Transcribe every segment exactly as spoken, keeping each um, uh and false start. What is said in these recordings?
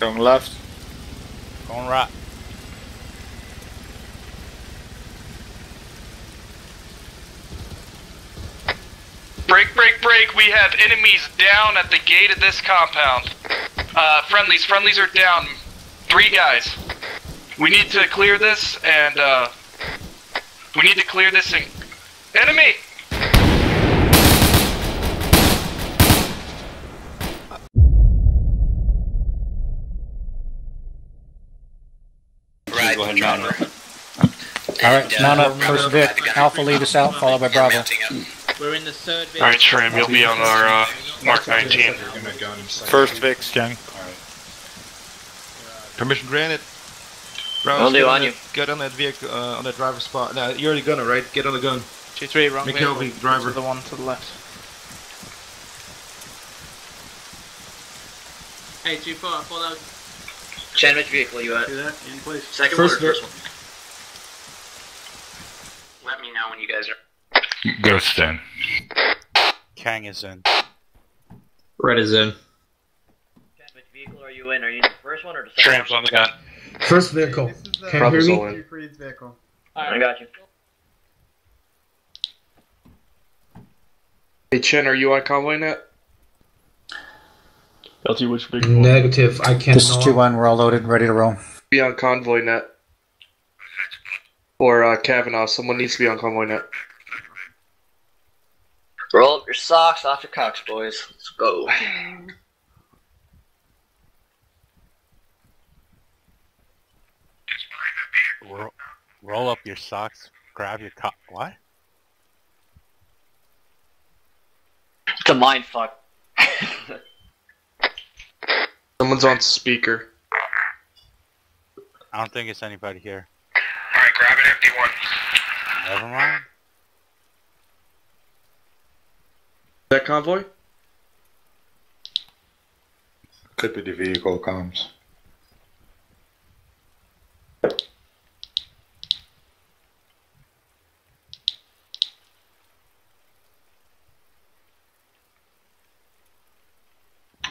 Going left. Going right. Break, break, break. We have enemies down at the gate of this compound. Uh, friendlies, friendlies are down. Three guys. We need to clear this and, uh, we need to clear this and... Enemy! Right, go ahead and mount her. Alright, uh, mount up, first Vic. Alpha lead us out, followed by Bravo. We're in the third Vic. Alright, Shrimp, you'll be on our, uh, Mark nineteen. First Vic, gang. Permission granted. I'll do on you. Get on that vehicle, uh, on that driver's spot. No, you're the gunner, right? Get on the gun. G three, wrong way. Driver. The one to the left. Hey, G four, I thought that was... Chan, which vehicle are you at? That, in place. Second first one or first one? Let me know when you guys are... Ghost in. Kang is in. Red is in. Chan, which vehicle are you in? Are you in the first one or the second? Tramp's on the gun. First vehicle. Hey, can you hear me? Freeze vehicle. Right. I got you. Hey Chen, are you on convoy net? L T, which vehicle? Negative, I can't. This is two one, we're all loaded and ready to roll. Be on convoy net. Or uh, Kavanaugh, someone needs to be on convoy net. Roll up your socks, off your cocks, boys. Let's go. Roll, roll up your socks, grab your cock. What? It's a mind fuck. Someone's on speaker. I don't think it's anybody here. Alright, grab an empty one. Never mind. That convoy? Could be the vehicle comms.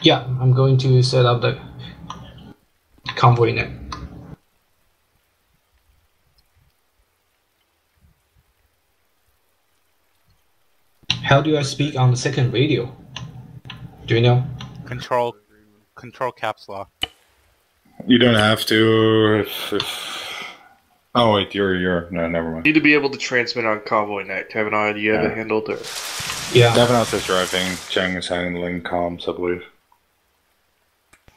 Yeah, I'm going to set up the convoy net. How do I speak on the second radio? Do you know? Control, control caps lock. You don't have to. If, if... Oh wait, you're you're no, never mind. You need to be able to transmit on convoy net. Kevin, I do you have yeah. a handle there? Yeah. Devin's is driving. Chang is handling comms, I believe.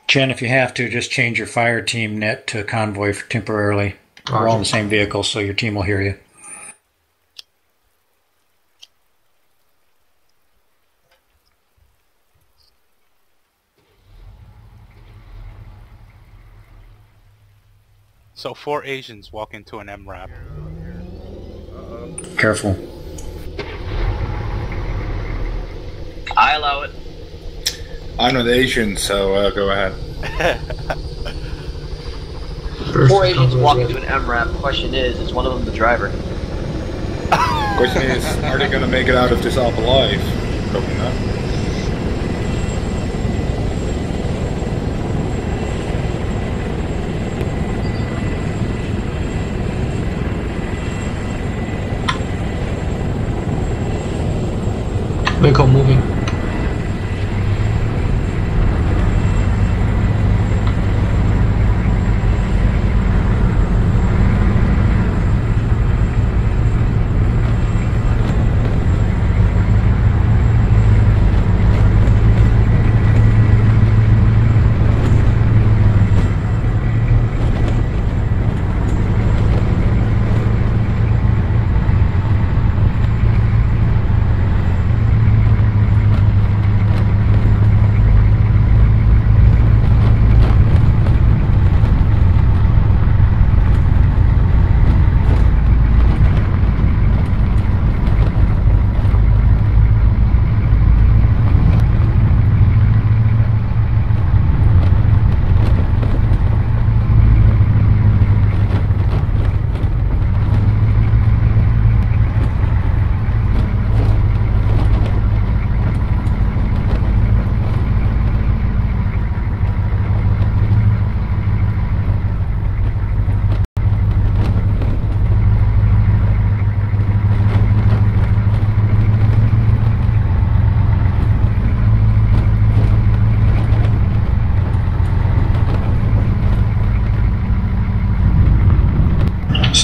Chen, if you have to, just change your fire team net to convoy for temporarily. Roger. We're all in the same vehicle, so your team will hear you. So four Asians walk into an M RAP. Uh-oh. Careful. I allow it. I'm not Asian, so uh, go ahead. Four Asians walk into an M RAP. Question is, is one of them the driver? Question is, are they going to make it out of this op alive? Probably not. Vehicle moving.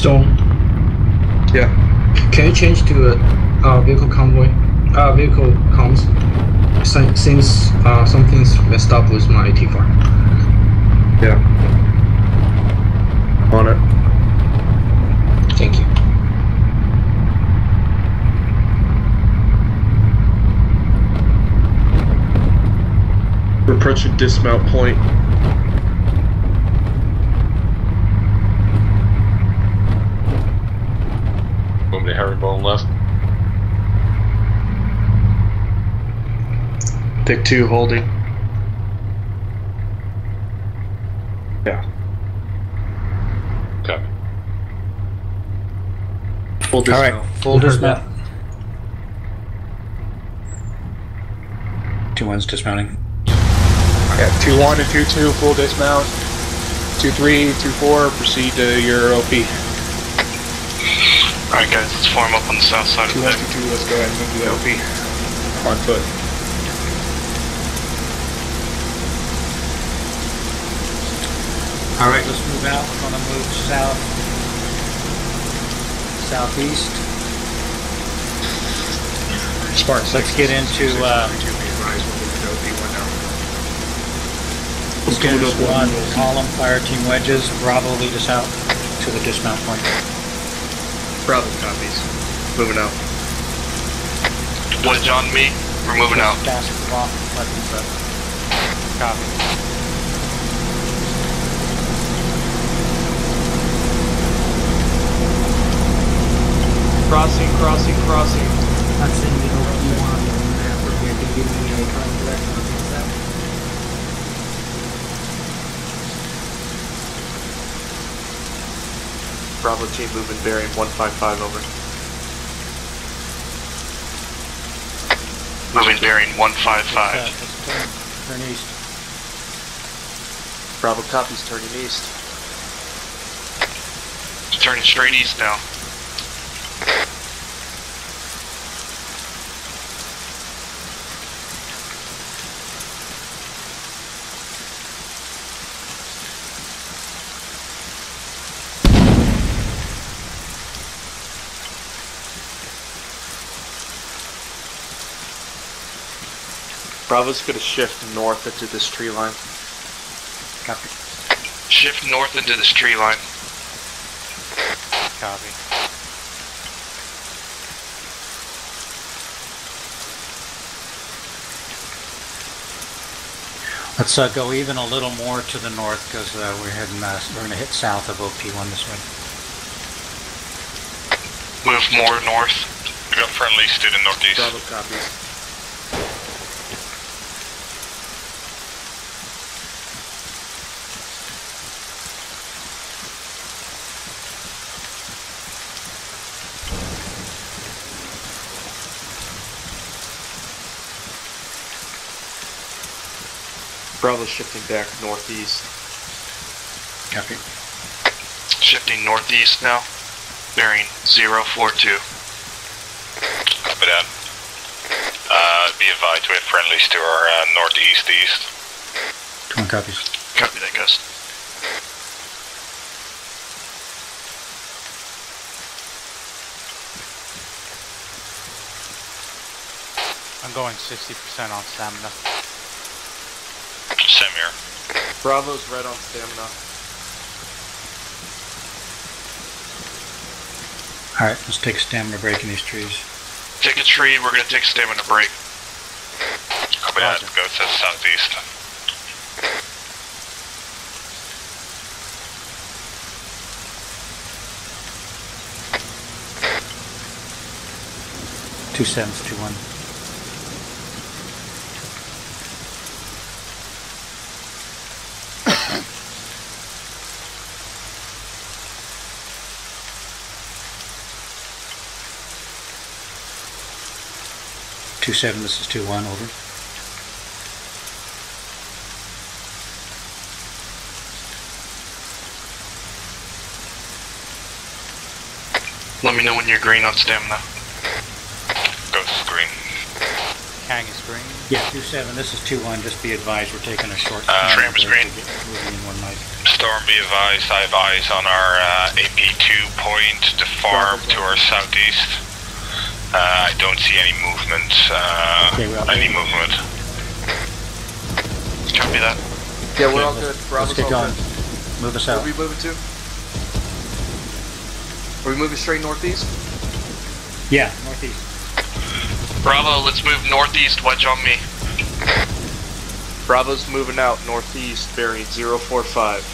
So, yeah. Can you change to uh, uh, vehicle convoy? Uh, vehicle comms. Since uh, something's messed up with my T four. Yeah. On it. Thank you. We're approaching dismount point. Want me to herringbone left? Pick two holding. Yeah. Okay. Full dismount. All right. Full dismount. Two ones dismounting. Yeah, two one and two two, full dismount. two three, two four, proceed to your O P. Alright guys, let's form up on the south side two, of the deck. two one, two two, let's go ahead and move to the O P. On foot. Alright, let's move out. We're gonna move south. Southeast. Sparks, let's get into... Uh, Let's get into one column, fire team wedges, Bravo lead us out to the dismount point. Bravo copies. Moving out. Wedge on me, we're moving out. Dash off, weapons up. Copy. Crossing, crossing, crossing. I'm sending it over to you on the map, we're going to give me a current direction. Bravo team moving bearing one five five over. Moving bearing one five five. Uh, turn, turn east. Bravo copies turning east. Turning straight east now. Bravo's gonna shift north into this tree line. Copy. Shift north into this tree line. Copy. Let's uh, go even a little more to the north because uh, we're heading. Uh, we're gonna hit south of O P one this way. Move more north. We got friendly stood in northeast. Bravo copies. Bravo shifting back northeast. Copy. Shifting northeast now. Bearing zero four two. Copy that. Uh, be advised we have friendlies to our uh, northeast east. Come on, copies. Copy that, guys. I'm going sixty percent on stamina. Same here. Bravo's red on stamina. Alright, let's take a stamina break in these trees. Take a tree, we're going to take a stamina break. Copy that, go to the southeast. Two sevens, two one. two seven, this is two one, over. Let me know when you're green on stamina. Ghost is green. Kang is green? Yeah, two seven, this is two one, just be advised, we're taking a short uh, time. Tramp is green. Moving in one light. Storm, be advised, I have eyes on our uh, A P two point, the farm to our southeast. Uh, I don't see any movement, uh, okay, any there. movement. Copy that. Yeah, we're all good. Bravo's Let's get going. Good. Move us out. Where are we moving to? Are we moving straight northeast? Yeah, northeast. Bravo, let's move northeast, wedge on me. Bravo's moving out northeast, bearing zero four five.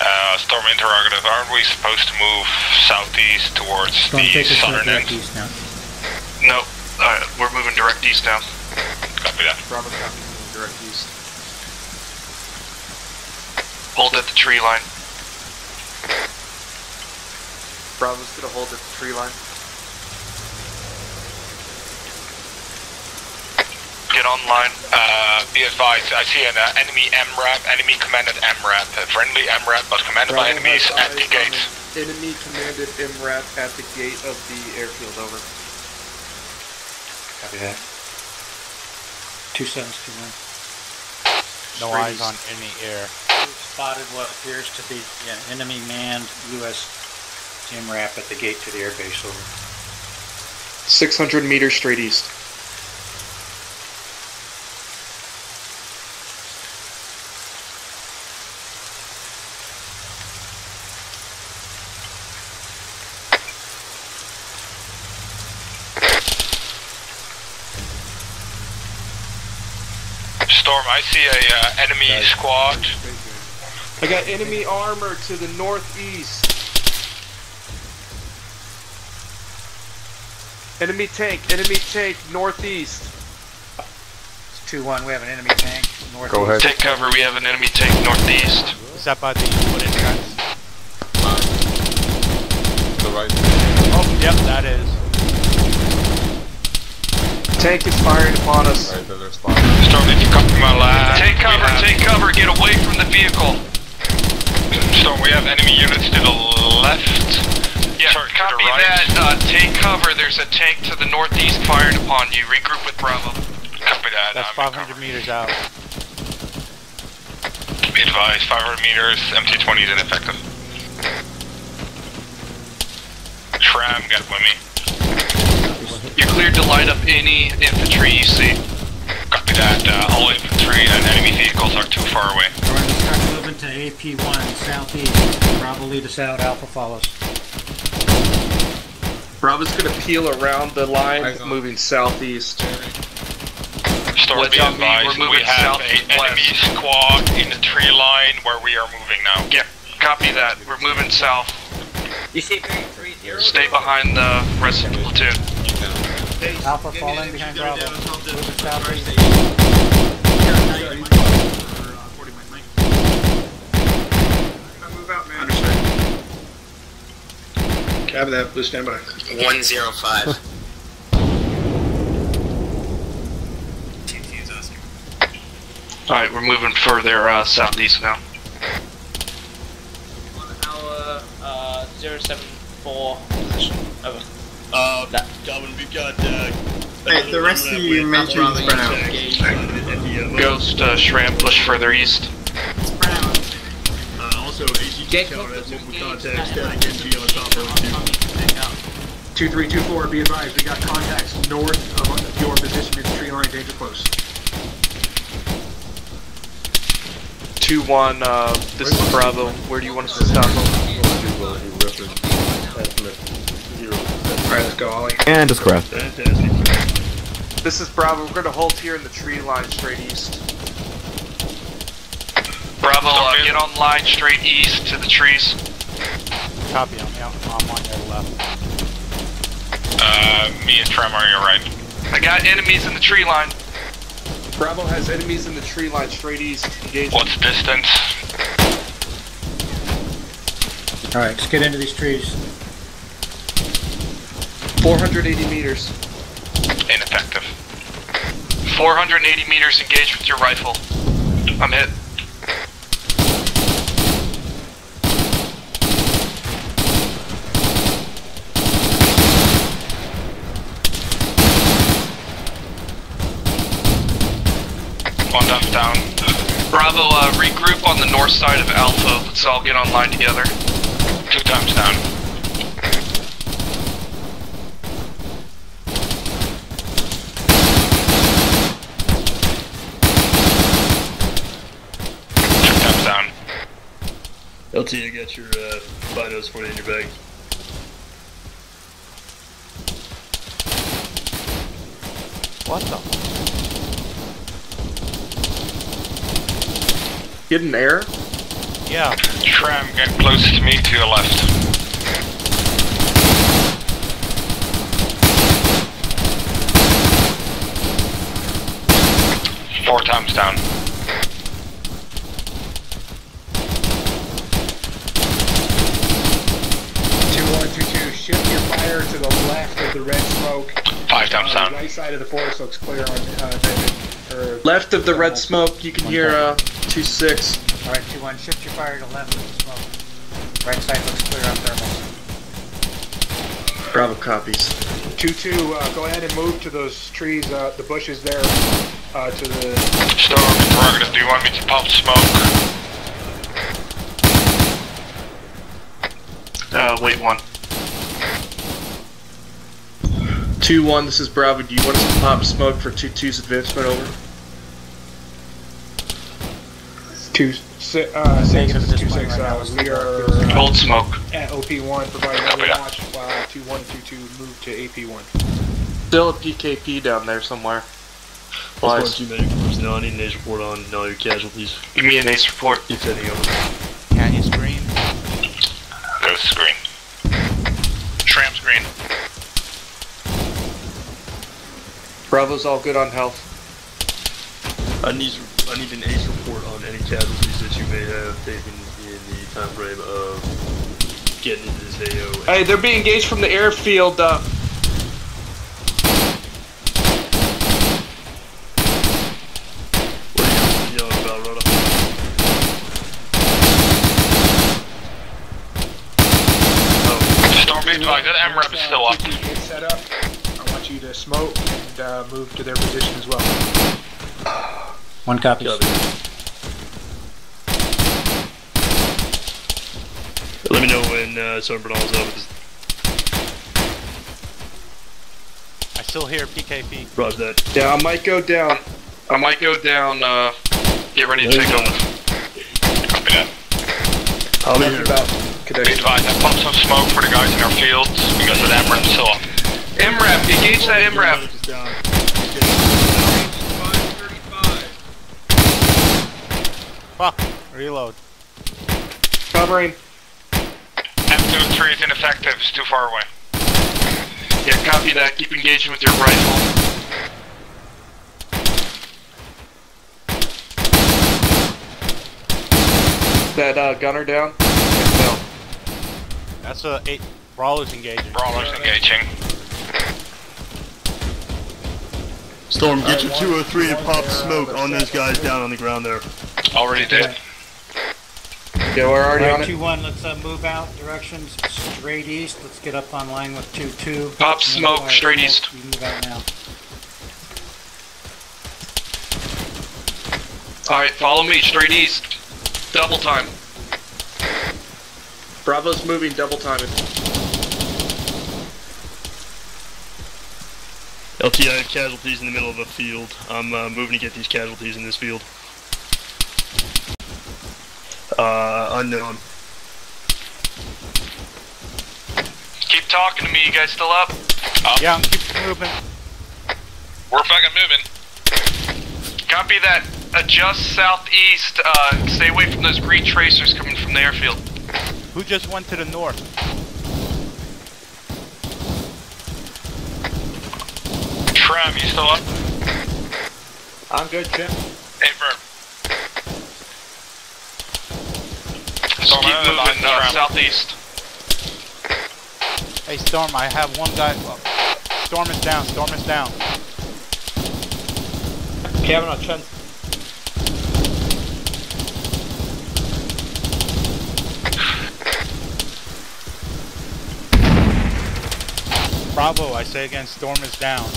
Uh, Storm interrogative, aren't we supposed to move southeast towards Storm the southern end? No, uh, we're moving direct east now. Copy that. Bravo's copy, moving direct east. Hold at the tree line. Bravo's gonna hold at the tree line. Get online. Uh, be advised, I see an uh, enemy M RAP, enemy commanded M RAP. A friendly M RAP, but commanded Bravo by enemies at the gate. Enemy commanded M RAP at the gate of the airfield, over. Copy that. Two sevens to one. No eyes on any air. Spotted what appears to be an yeah, enemy manned U S M RAP at the gate to the airbase, over. six hundred meters straight east. I see a uh, enemy right. squad. I got enemy armor to the northeast. Enemy tank, enemy tank, northeast. It's two one, we have an enemy tank, northeast. Go ahead. Take cover, we have an enemy tank, northeast. Is that by the wooden guys? To the right. Oh, yep, that is. Tank is firing upon us. Alright, they're spotted. Storm, if you come from my line. Take cover, take cover, get away from the vehicle. Storm, we have enemy units to the left. Yeah, Sorry, copy the right. that. Uh, take cover, there's a tank to the northeast firing upon you. Regroup with Bravo. Copy that. That's five hundred meters out. Be advised, five hundred meters, M two twenty is ineffective. Tram, get with me. You're cleared to light up any infantry you see. Copy that. Uh, all infantry and enemy vehicles are too far away. Alright, let's start moving to A P one, southeast. Bravo, lead us out. Alpha follows. Bravo's gonna peel around the line, moving southeast. Storm, be advised, we have an enemy squad in the tree line where we are moving now. Yeah, copy that. We're moving south. You see three three zero? Stay behind the rest of the platoon. Alpha, fall in behind Bravo. Move out, man. Understood. Copy that. Blue, stand by. one zero five. T T is Oscar. Alright, we're moving further uh, southeast now. zero seven four position, over. Uh, that. We've got, uh, hey, the rest of you mentioned spread out. Okay. Ghost, uh, Shram, push further east. Spread out. Uh, also, A T C C L S, local contact, static N G on top of two. two three two four, be advised, we got contacts north of your position in the tree line, danger close. two one, uh, this is Bravo, where do you want us to stop them? Alright, let's go, Ollie. And just craft. This is Bravo, we're gonna halt here in the tree line straight east. Bravo, uh, get on line straight east to the trees. Copy, I'm out. I'm on your left. Uh, me and Trem are your right. I got enemies in the tree line. Bravo has enemies in the tree line straight east. Engage. What's distance? Alright, just get into these trees. four hundred eighty meters. Ineffective. four hundred eighty meters, engage with your rifle. I'm hit. One down, down. Bravo, uh, regroup on the north side of Alpha. Let's all get online together. Two times down. Two times down. L T, you got your uh, binos for you in your bag. What the? Get an error? Yeah. Tram, get close to me to your left. Four times down. two one two two, shift your fire to the left of the red smoke. Five times uh, down. Right side of the forest looks clear on uh, left of the red smoke, you can hear uh, two six. Alright, two one, shift your fire to left and smoke. Right side looks clear on thermal. Bravo copies. two two, uh, go ahead and move to those trees, uh, the bushes there, uh, to the... Storm in progress, do you want me to pump smoke? Uh, wait one. two one, this is Bravo, do you want us to pop smoke for two two's advancement over? Two, si uh, six, two, six, right uh, we are uh, smoke. At O P one, providing every watch while two one two two move to A P one. Still a P K P down there somewhere. Why? Well, too many personnel. I need an A C E report on all your casualties. Give me an A C E report. If any over. Can you screen? There's screen. Tram screen. Bravo's all good on health. I need I need an A C E report on any casualties that you may have taken in the time frame of getting into this A O. Hey, they're being engaged from the airfield. Uh... What are you yelling about, Roda? Oh. Storm being advised, that M RAP is still up. Get set up. I want you to smoke and uh, move to their position as well. One copy. Copy. Let me know when uh, San Bernard's over. I still hear P K P. Roger that. Yeah, I might go down. I might go down. Uh, get ready to take over. Copy that. I'll be about. Be advised, I pumped some smoke for the guys in our fields because of that M RAP still up. M RAP, engage that M RAP. Fuck. Reload. Covering. M two twenty is ineffective. It's too far away. Yeah, copy that. Keep engaging with your rifle. That uh, gunner down? No. That's a eight. Brawler's engaging. Brawler's yeah, engaging. Storm, get your two oh three and pop smoke on those guys down on the ground there. Already dead. Yeah, we're already on it. two one, let's uh, move out. Directions straight east. Let's get up on line with two two. Pop smoke, straight east. You can move out now. Alright, follow me, straight east. Double time. Bravo's moving, double timing. L T I have casualties in the middle of a field. I'm uh, moving to get these casualties in this field. Uh, unknown. Keep talking to me, you guys still up? Up. Yeah, keep moving. We're fucking moving. Copy that. Adjust southeast. Uh, stay away from those green tracers coming from the airfield. Who just went to the north? Tram, you still up? I'm good, Jim. Hey, firm. Storm, keep moving line, uh, southeast. Hey, Storm, I have one guy. Well, Storm is down, Storm is down. Kevin, I'll try. Bravo, I say again, Storm is down.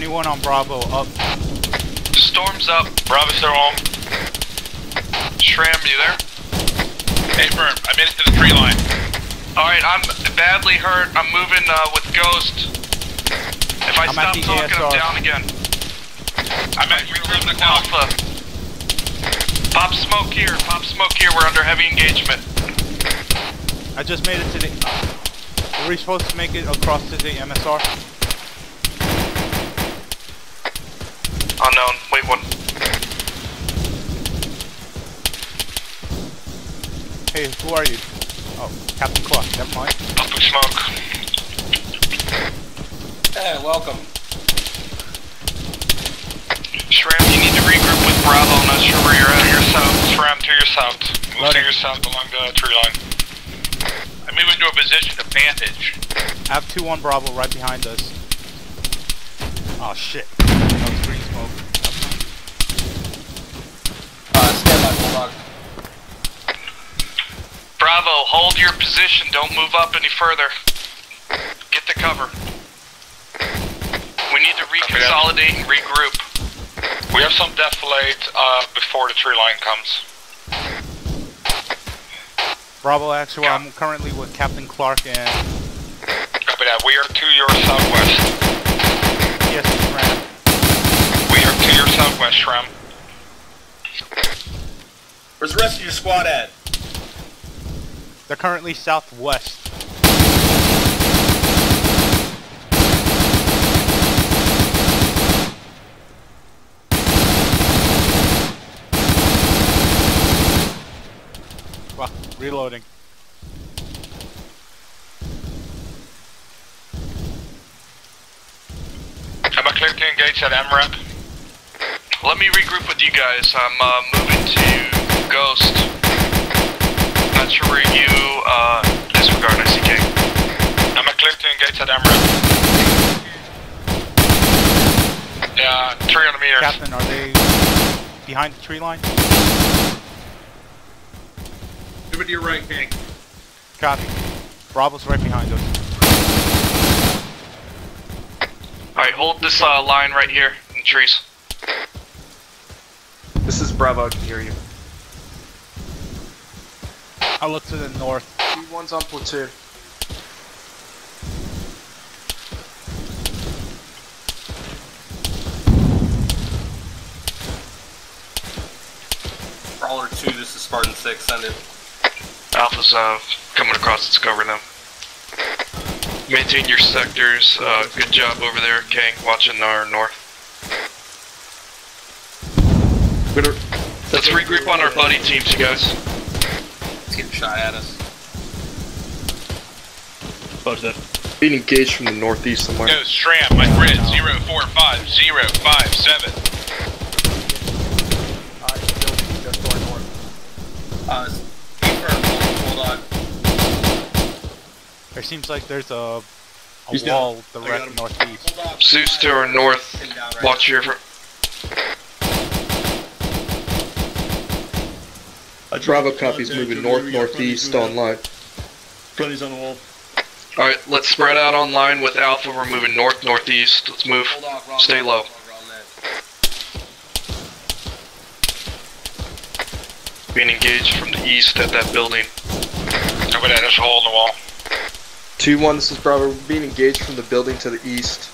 Anyone on Bravo up? Storm's up. Bravo's their home. Shram, you there? Hey, Burn, I made it to the tree line. Alright, I'm badly hurt. I'm moving uh, with Ghost. If I I'm stop talking, A S R. I'm down again. I'm at Recruit Alpha. Pop smoke here. Pop smoke here. We're under heavy engagement. I just made it to the... Were we supposed to make it across to the M S R? Unknown. Wait one. Hey, who are you? Oh, Captain Clark, never mind. Up in smoke. Hey, welcome. Shram, you need to regroup with Bravo. I'm not sure where you're at. To your south. Shram, to your south. Move Let to it. your south along the tree line. I'm moving to a position to bandage. I have two one Bravo right behind us. Oh, shit. That was green smoke. Uh, stand by for Clark. Bravo, hold your position. Don't move up any further. Get the cover. We need to reconsolidate and regroup. We have some defilade uh, before the tree line comes. Bravo, actually, yeah. I'm currently with Captain Clark and... Copy that. We are to your southwest. Yes, Shram. We are to your southwest, Shram. Where's the rest of your squad at? They're currently southwest. Wow, reloading. I'm a clear to engage at M RAP. Let me regroup with you guys. I'm uh, moving to Ghost. Not sure where you uh, disregard I C K. I'm a clear to engage at M RAP. Yeah, three hundred meters. Captain, are they behind the tree line? Move it to your right, Hank. Copy. Bravo's right behind us. Alright, hold this uh, line right here in the trees. This is Bravo, I can hear you. I look to the north. T one's on platoon. Brawler two, this is Spartan six, send it. Alpha's uh, coming across, let's cover them. Maintain your sectors, uh, good job over there, Kang, watching our north. Let's regroup on our buddy teams, you guys. Getting shot at us. Close that. Being engaged from the northeast somewhere. No, Shram, my grid zero four five zero five seven. Uh, just, just going north. Uh, hold on. There seems like there's a, a wall down. The right northeast. Zeus to our north. Right. Watch your. Bravo copies moving north northeast online. Fronty's on the wall. Alright, let's spread out online with Alpha. We're moving north northeast. Let's move. Stay low. Being engaged from the east at that building. I'm gonna just hole in the wall. two one, this is Bravo. We're being engaged from the building to the east.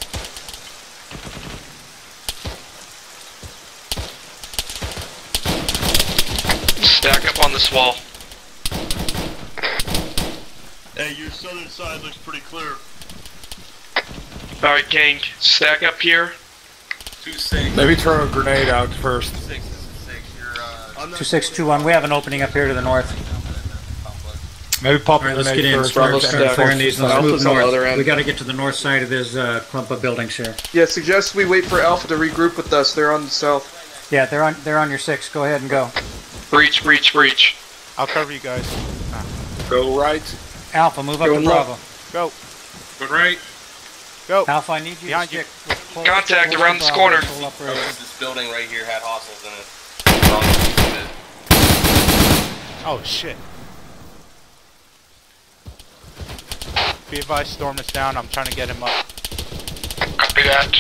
Stack up on this wall. Hey, your southern side looks pretty clear. Alright, gang, stack up here. two six. Maybe throw a grenade out first. two six two one, we have an opening up here to the north. Maybe pop right, a let's grenade first. Let's get in, Bravo's these. Let's move north. We gotta get to the north side of this uh, clump of buildings here. Yeah, suggest we wait for Alpha to regroup with us. They're on the south. Yeah, they're on, they're on your six. Go ahead and go. Breach, breach, breach. I'll cover you guys. Go right. Alpha, move up to Bravo. Go. Go right. Go. Alpha, I need you to stick. Contact around this corner. This building right here had hostiles in it. Oh, shit. Be advised, Storm is down. I'm trying to get him up. Copy that.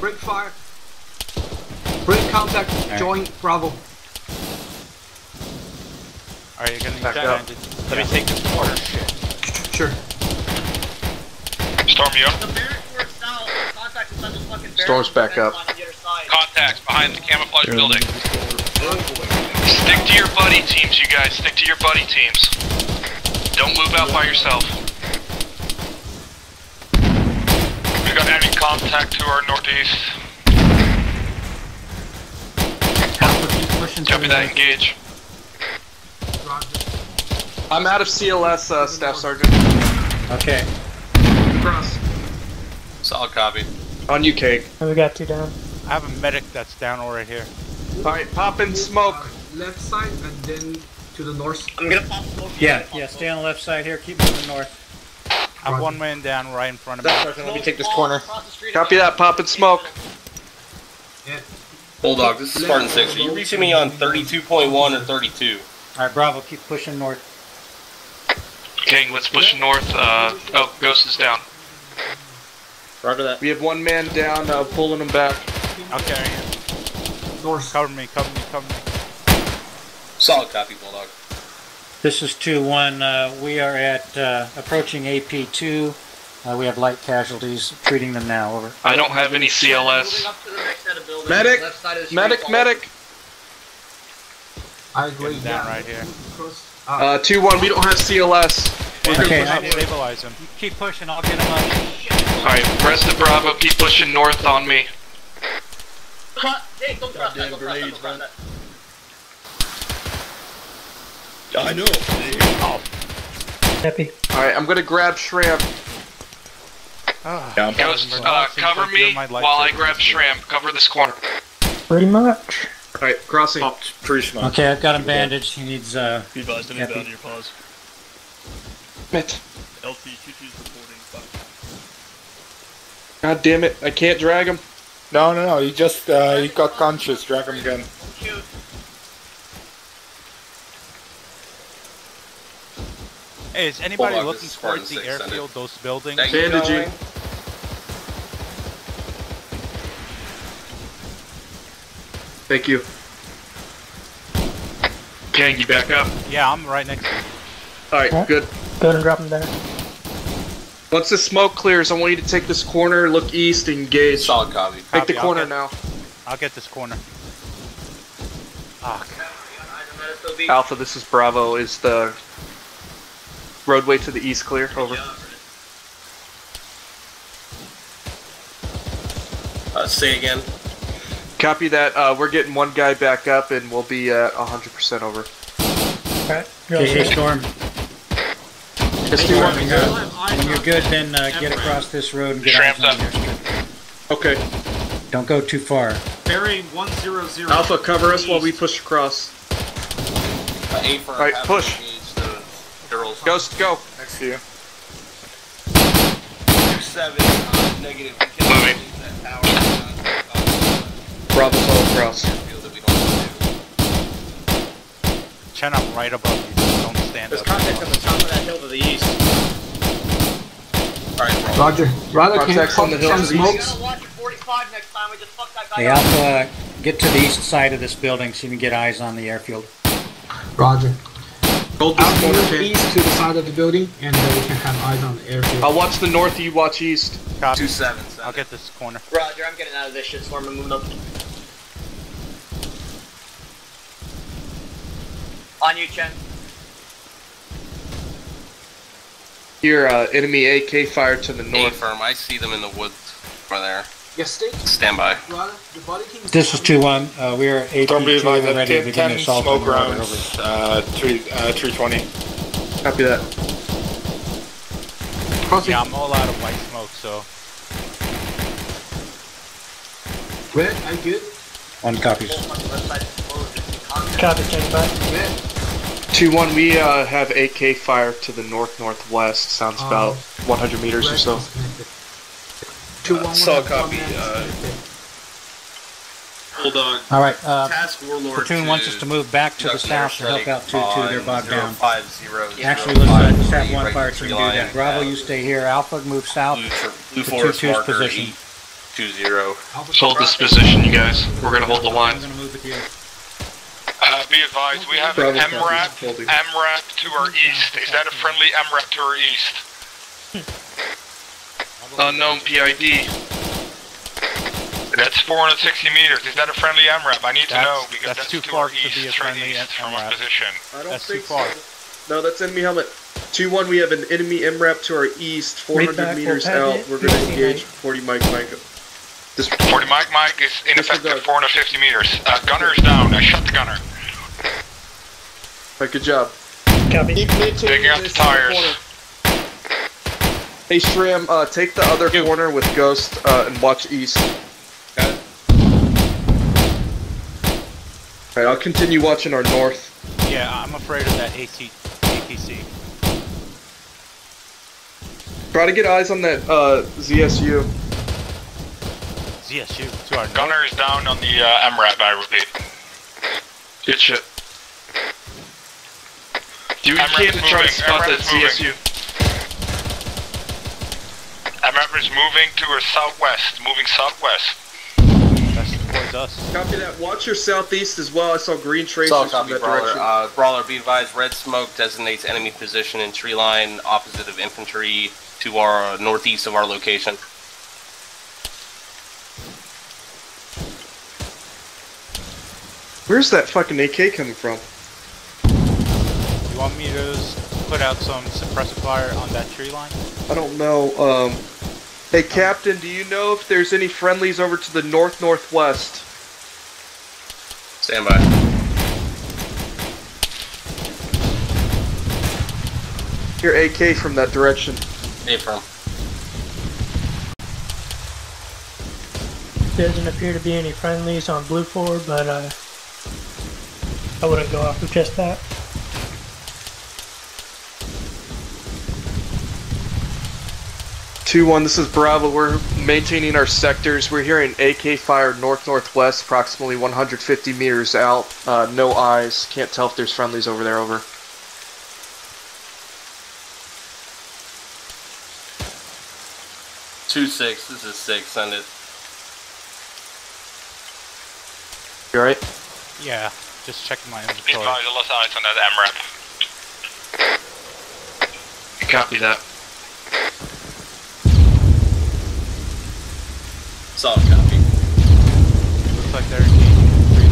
break fire, break contact, okay. Join Bravo. Alright, you're gonna back up. Let yeah. me take this water shit. Sure. Storm, you up? The barracks were south. Contact is such a fucking barracks. Storm's back up. Contacts behind the camouflage Good. building. Good. Stick to your buddy teams, you guys. Stick to your buddy teams. Don't move out by yourself. We got enemy contact to our northeast. Copy that, engage. I'm out of C L S, uh, Staff Sergeant. Okay. Cross. Solid copy. On you, Cake. And we got two down. I have a medic that's down over here. Alright, pop in smoke. Uh, left side and then to the north. I'm gonna pop smoke. Yeah, yeah, yeah, stay on the left side here. Keep moving north. I have one man down right in front of Staff me. Sergeant, let me take this corner. Copy that, pop in smoke. Yeah. Bulldog, this is Spartan six. Are you reaching me on thirty-two point one or thirty-two? Alright, Bravo, keep pushing north. Gang, let's push yeah. north. Uh, oh, Ghost is down. Roger that. We have one man down, uh, pulling him back. I'll carry him. North. Cover me, cover me, cover me. Solid copy, Bulldog. This is two one. Uh, we are at uh, approaching A P two. Uh, we have light casualties. Treating them now, over. I don't have any C L S. Medic! Medic, medic! I agree. Down yeah. right here. Uh, two one, we don't have C L S. We're okay, gonna stabilize him. Keep pushing, I'll get him up. Alright, press the Bravo, keep pushing north on me. Hey, don't cross that, don't cross that, don't cross that. I know. Oh. Happy. Alright, I'm gonna grab Shram. Oh. Yeah, Ghost, uh, cover me while I grab Shram. Cover this corner. Pretty much. Alright, crossing. Okay, I've got him bandaged. He needs, uh... Be advised, I'm inbound to your pause. Mit. L T, Q Q's reporting. Fuck. God damn it, I can't drag him. No, no, no, he just, uh, he got conscious. Drag him again. Shoot. Hey, is anybody Bulldog looking towards the airfield, those buildings? Bandaging. Thank you. Gang, you back up? Yeah, I'm right next to you. Alright, yeah. good. Go ahead and drop him there. Once the smoke clears, I want you to take this corner, look east, engage. Solid copy. Take copy. the corner I'll get, now. I'll get this corner. Fuck. Alpha, this is Bravo. Is the roadway to the east clear? Over. Uh, say again. Copy that. Uh, we're getting one guy back up, and we'll be at one hundred percent over. Okay. Hey, Storm. Just do one. When you're good, then uh, get across this road and get out of here. Okay. Don't go too far. Ferry one hundred. Alpha, cover us while we push across. Uh, All right, push. The Ghost, go. Next to you. two seven, uh, negative. Moving. Bravo, across. Chin up right above you, don't stand There's up. There's contact on the top of that hill to the east. Alright, Bravo. Roger. Roger, contact's on the hill to the east. Hey, Alpha, uh, get to the east side of this building so you can get eyes on the airfield. Roger. Gold Alpha, east to the side of the building, and then we can have eyes on the airfield. I'll watch the north, you watch east. Copy. Two sevens. I'll get this corner. Roger, I'm getting out of this shit, so I'm moving up. On you, Chen. Here, uh, enemy A K fire to the north. Affirm, I see them in the woods right there. Yes, stay. Stand by. This is two one. Uh, we are A P two and ready to begin the assault. Smoke rounds, uh, three twenty. Copy that. Crossing. Yeah, I'm all out of white smoke, so. Red, I good. One copy. Copy, check back. two one, we uh, have A K fire to the north-northwest, sounds um, about one hundred meters or so. Uh, Solid copy. Uh, hold on. Alright, uh, Task Warlord platoon wants us to move back to the south to help out two two, they're bogged down. Actually, let's have just have one fire team do that. Bravo, you stay here. Alpha, move south to two two's position. six two zero. Hold this position, you guys. We're going to hold the line. I'm going to move it here. Uh, be advised, we have an M RAP, M RAP to our east. Is that a friendly M RAP to our east? Unknown P I D. That's four hundred sixty meters. Is that a friendly M RAP? I need that's, to know, because that's, that's too far to be a friendly east from our position. I don't that's think too far. So. No, that's enemy helmet. two one, we have an enemy M RAP to our east, four hundred meters out. We're going to engage forty Mike Mike. This forty Mike Mike is ineffective, four hundred fifty meters. Uh, gunner's down. I shot the gunner. Right, good job. Copy. Digging up the tires. Hey, Shram, uh, take the other Yo. corner with Ghost uh, and watch east. Got it. Alright, I'll continue watching our north. Yeah, I'm afraid of that A T C. Try to get eyes on that uh, Z S U. Z S U? To our gunner is down on the uh, M RAP, I repeat. Good shit. Dude, you can't try to spot that Z S U. M RAP is moving to our southwest, moving southwest. Us. Copy that. Watch your southeast as well. I saw green tracers all copy, from that brawler. direction. Uh, brawler, be advised. Red smoke designates enemy position in tree line, opposite of infantry, to our uh, northeast of our location. Where's that fucking A K coming from? You want me to put out some suppressive fire on that tree line? I don't know. Um... Hey, Captain, do you know if there's any friendlies over to the north-northwest? Stand by. Hear A K from that direction. Affirm. Doesn't appear to be any friendlies on Blue four, but uh, I wouldn't go off of just that. two one, this is Bravo. We're maintaining our sectors. We're hearing A K fire north-northwest, approximately one hundred fifty meters out. Uh, no eyes. Can't tell if there's friendlies over there, over. two six, this is six, send it. You alright? Yeah, just checking my inventory. Please find the lost eyes on that M RAP. Copy that. Solid copy. Looks like they're engaging in the tree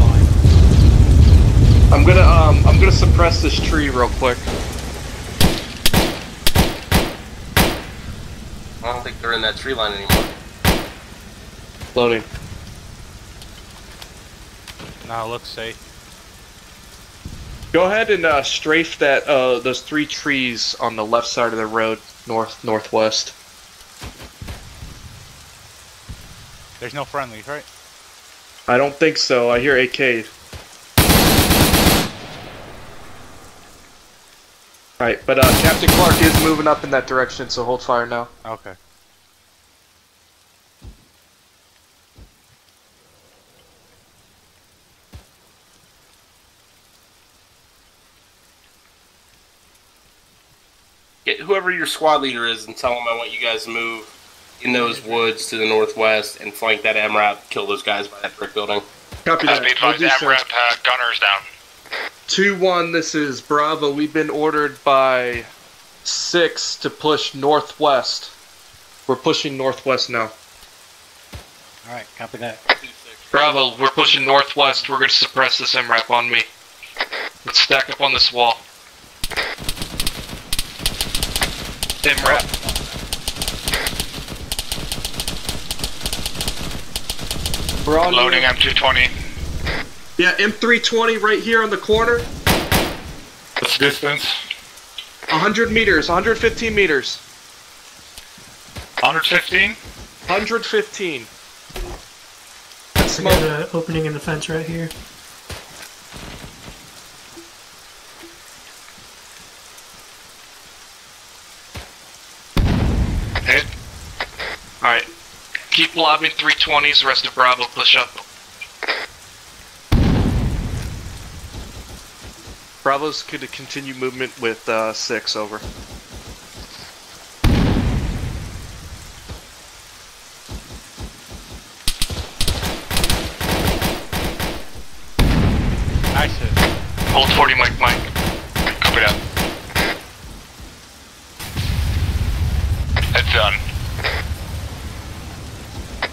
line. I'm gonna um I'm gonna suppress this tree real quick. I don't think they're in that tree line anymore. Loading. Nah, looks safe. Go ahead and uh, strafe that uh those three trees on the left side of the road, north northwest. There's no friendlies, right? I don't think so. I hear A K. Alright, but uh, Captain Clark is moving up in that direction, so hold fire now. Okay. Get whoever your squad leader is and tell them I want you guys to move in those woods to the northwest and flank that M RAP, kill those guys by that brick building. Copy that. Advised, M RAP, uh, gunners down. two one, this is Bravo. We've been ordered by six to push northwest. We're pushing northwest now. Alright, copy that. Bravo, we're pushing northwest. We're going to suppress this M RAP on me. Let's stack up on this wall. M RAP. We're on loading here. M two twenty. Yeah, M three twenty right here on the corner. What's the distance? one hundred meters, one hundred fifteen meters. one hundred fifteen? one hundred fifteen. That's smoke. An opening in the fence right here. Hit. Alright. Keep lobbing three twenties, rest of Bravo, push up. Bravo's going to continue movement with uh, six, over.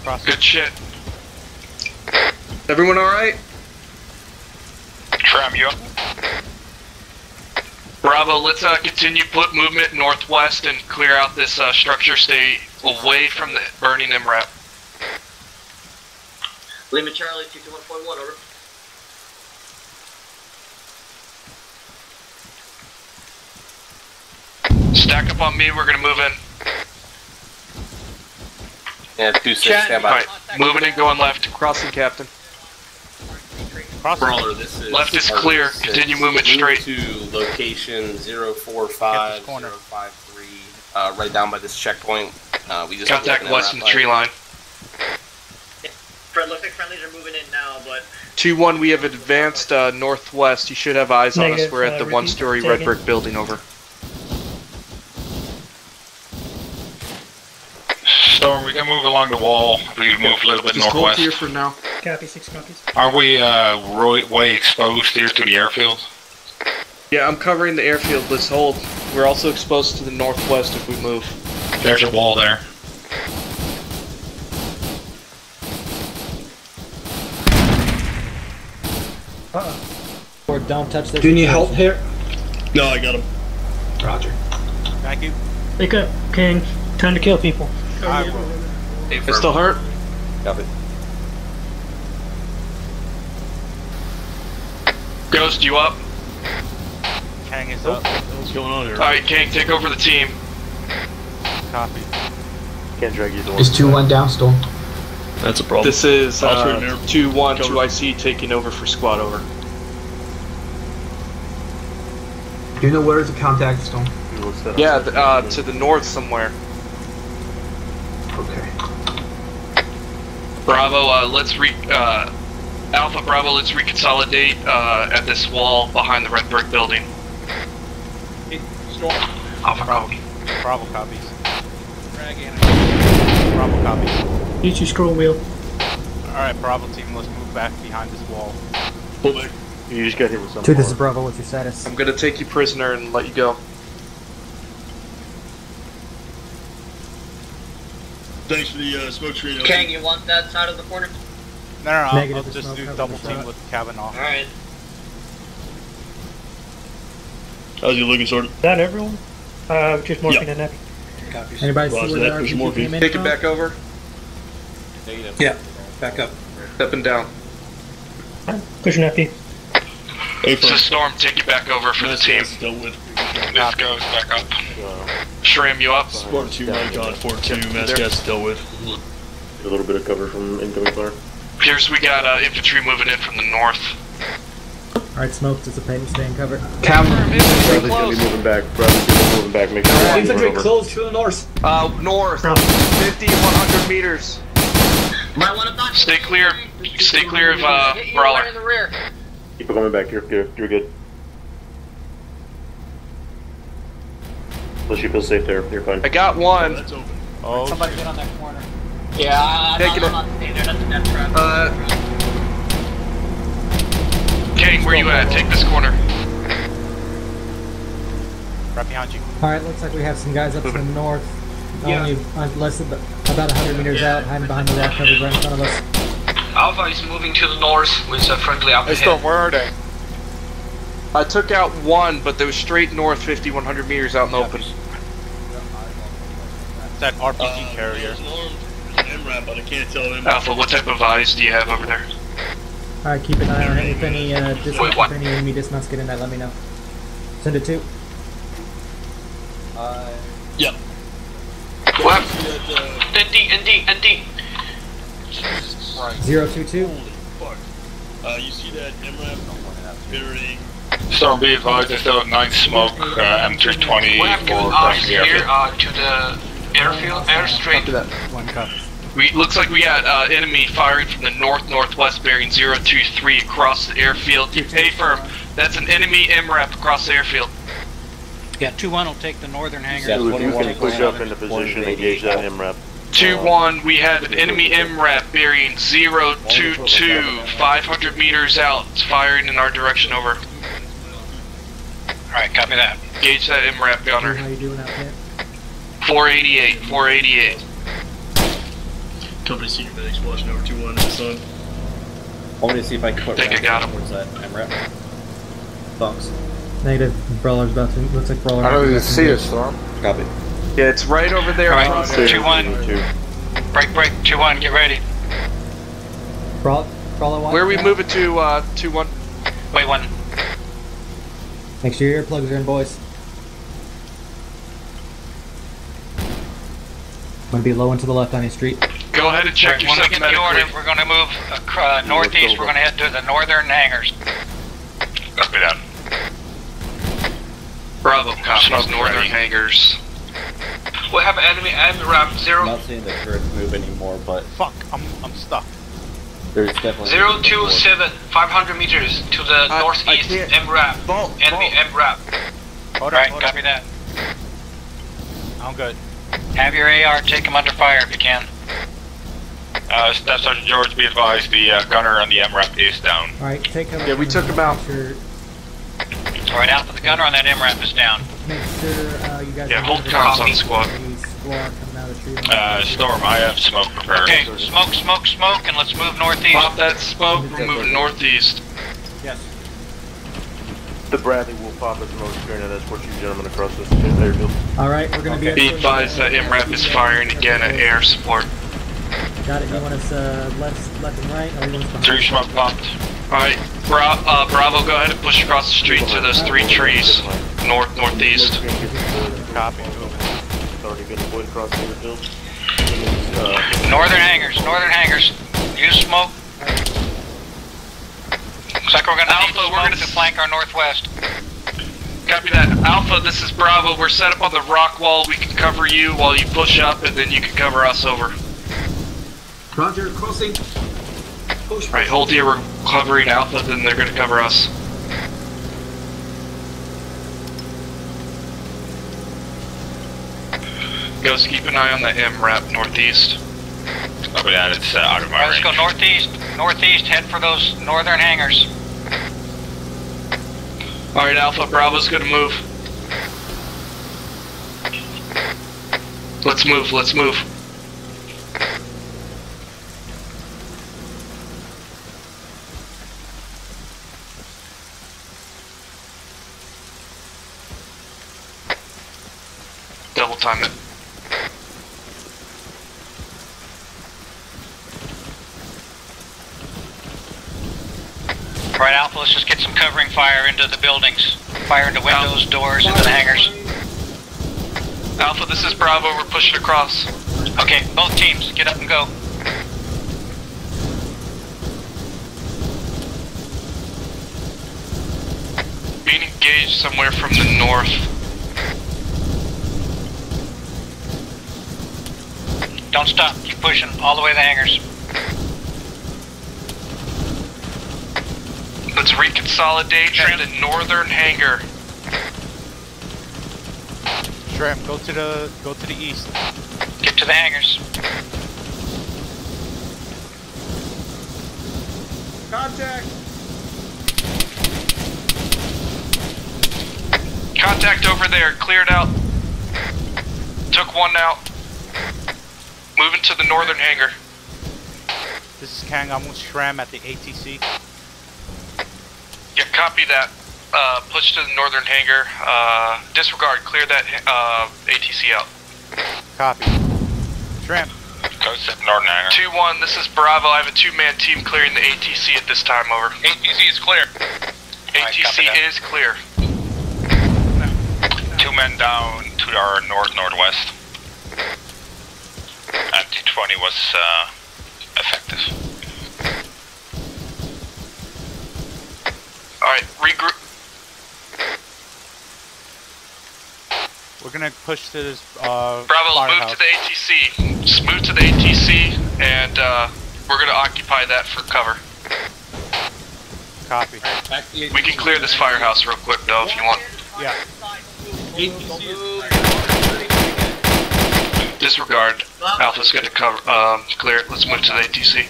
Cross. Good shit. Everyone alright? Tram, you up? Bravo, let's uh, continue put movement northwest and clear out this uh, structure. Stay away from the burning M RAP. Lima Charlie, two twenty-one point one, over. Stack up on me, we're gonna move in. Yeah, two six, stand by. Alright, moving and going left. Crossing, Captain. Crossing. Brawler, this is left is clear, six. Continue movement straight. To location zero four five zero five three, uh, right down by this checkpoint. Uh, we just contact west in the tree line. Yeah. Fred, looks like friendlies are moving in now, but... two one, we have advanced uh, northwest. You should have eyes Negative, on us. We're at the uh, one-story red brick building, over. Storm, we can move along the wall. We can move a little bit just northwest. Here for now. Copy, six copies. Are we uh, right way exposed here to the airfield? Yeah, I'm covering the airfield. Let's hold. We're also exposed to the northwest if we move. There's a wall there. Uh-oh. Or down touch there. Do you need help here? No, I got him. Roger. Thank you. Pick up, King. Time to kill people. I will. It still hurt? Copy. Ghost, you up? Kang is up. What's going on here? Alright, Kang, take over the team. Copy. Can't drag you the one. Is two one down, Storm? That's a problem. This is uh, two one, two I C taking over for squad, over. Do you know where is the contact, Storm? Yeah, the, uh, to the north somewhere. Okay. Bravo, uh, let's re- uh, Alpha Bravo, let's reconsolidate uh, at this wall behind the red brick building. Hey, Storm. Alpha Bravo. Bravo copies. Drag in. Bravo copies. Use your scroll wheel. Alright, Bravo team, let's move back behind this wall. Pull back. You just got hit with something. Two, this is Bravo, what's your status? I'm gonna take you prisoner and let you go. Thanks for the uh, smoke screen. Kang, you want that side of the corner? No, no, no. Negative, I'll just do double team with the cabin off. Alright. How's you looking, Sword? Is that everyone? Uh, just morphine and neck. Anybody see where the R P G came in? Take it back over. Negative. Yeah, back up. Step and down. Pushing F P. It's a Storm, take it back over for the team. Still with. This goes back up. Shram, you up? Squad two, Mike on four two, Mascat's still with. A little bit of cover from incoming fire. Pierce, we got uh, infantry moving in from the north. Alright, Smoke, does the painting stay in cover? Cover, infantry close! Moving back, Bradley's gonna be moving back, make sure right, infantry close to the north! Uh, north, oh. fifty, one hundred meters. Stay clear, stay clear of, uh, Brawler. Keep it coming back, you're, you're, you're good. Unless you feel safe there, you're fine. I got one. Oh, that's open. Oh, somebody get on that corner. Yeah, I'm Taking not, I'm it. Not that's a death trap. Uh, King, where you at? Take this corner. Right behind you. Alright, looks like we have some guys up to the north. Yeah. Only, less than about one hundred meters yeah. out, hiding behind the rock cover right in front of us. Alpha is moving to the north with a friendly up ahead. Hey, Storm, where are they? I took out one, but they were straight north, fifty, one hundred meters out in the yeah, open. It's that R P G uh, carrier. M RAP, but I can't tell M RAP. Alpha, what type of eyes do you have over there? Alright, keep an eye on it. If any uh, dismounts, if any enemy dismounts get in there, let me know. Send it to. Uh, yep. Yeah. What? N D, N D, N D. Jesus Christ. zero two two. Holy fuck. Uh, you see that M RAP bearing... Storm, be advised, I still have nine smoke, uh, M three twenty for crossing the airfield. Uh, to the airfield, airstream. Copy that. One copy. We, looks like we got uh, enemy firing from the north-northwest bearing zero two three across the airfield. You stay firm. That's an enemy M RAP across the airfield. Yeah, two one will take the northern hangar. Yeah, if you can push up into position, engage that M RAP. two one, we had an enemy M RAP bearing zero two two, five hundred meters out, firing in our direction, over. Alright, copy that. Engage that M RAP gunner. How you doing out there? four eighty-eight, four eighty-eight. Company Secret Medics watching over two one in the sun. Want me to see if I can put I think I got him. Towards that M RAP? Thunks. Negative. Brawler's about to. Looks like Brawler. I don't even see it, Storm. Copy. Yeah, it's right over there. Right. On two one. two. Break, break. two one, get ready. Brawl, Brawler one? Where are we yeah. moving to, uh, two one? Wait, one. Make sure your earplugs are in, boys. I'm gonna be low and to the left on your street. Go ahead and check right, your second in order. We're gonna move uh, northeast. We're gonna head to the northern hangars. Copy that. Bravo, copies. Northern hangars. We have enemy M RAP zero. I'm not seeing the curve move anymore, but fuck, I'm I'm stuck. There's definitely zero two seven five hundred meters to the I, northeast M RAP. Enemy M RAP. Hold right, on, hold copy on. That. I'm good. Have your A R, take him under fire if you can. Uh, Staff Sergeant George, be advised, the uh, gunner on the M RAP is down. Alright, take him. Yeah, we took him out. Sure. Alright, Alpha, the gunner on that M RAP is down. Make sure uh, you guys... Yeah, hold comms on squad. Uh, Storm, I have smoke prepared. Okay, smoke, smoke, smoke, and let's move northeast. Pop that smoke, we're moving northeast. Yes. The Bradley will pop at the most current, that's what you gentlemen across this airfield. Alright, we're going to okay. be... Be advised that M RAP is firing again at air support. Got it, you want us uh, left, left and right, or you want us behind? Three smoke popped. Alright, Bra uh, Bravo, go ahead and push across the street to those three trees, north, northeast. Copy. Northern hangars, northern hangars, use smoke. Looks like we're gonna Alpha, we're gonna flank our northwest. Copy that. Alpha, this is Bravo. We're set up on the rock wall. We can cover you while you push up, and then you can cover us over. Roger, crossing. Push. Right, hold here. We're covering Alpha, then they're gonna cover us. Ghost, keep an eye on the M RAP northeast. Copy that. It's uh, out of my range. Let's go northeast. Northeast, head for those northern hangars. Alright, Alpha, Bravo's gonna move. Let's move, let's move. Double time it. Alright, Alpha, let's just get some covering fire into the buildings. Fire into windows, doors, into the hangars. Alpha, this is Bravo, we're pushing across. Okay, both teams, get up and go. Being engaged somewhere from the north. Don't stop, keep pushing all the way to the hangars. Let's reconsolidate at the northern hangar. Shrimp, go to the go to the east. Get to the hangars. Contact. Contact over there. Cleared out. Took one out. Moving to the northern hangar. This is Kang. I'm with Shrimp at the A T C. Yeah, copy that. Uh, push to the northern hangar. Uh, disregard. Clear that uh, A T C out. Copy. Shrimp. Go to the northern hangar. two one, this is Bravo. I have a two-man team clearing the A T C at this time, over. A T C is clear. A T C right, is clear. No. No. Two men down to our north-northwest. M two twenty was uh, effective. Alright, regroup. We're gonna push to this, uh... Bravo, move to the A T C. Just move to the A T C, and, uh, we're gonna occupy that for cover. Copy. We can clear this firehouse real quick, though, if you want. Yeah. A T C is... Disregard. Alpha's gonna cover, um, clear it. Let's move to the A T C.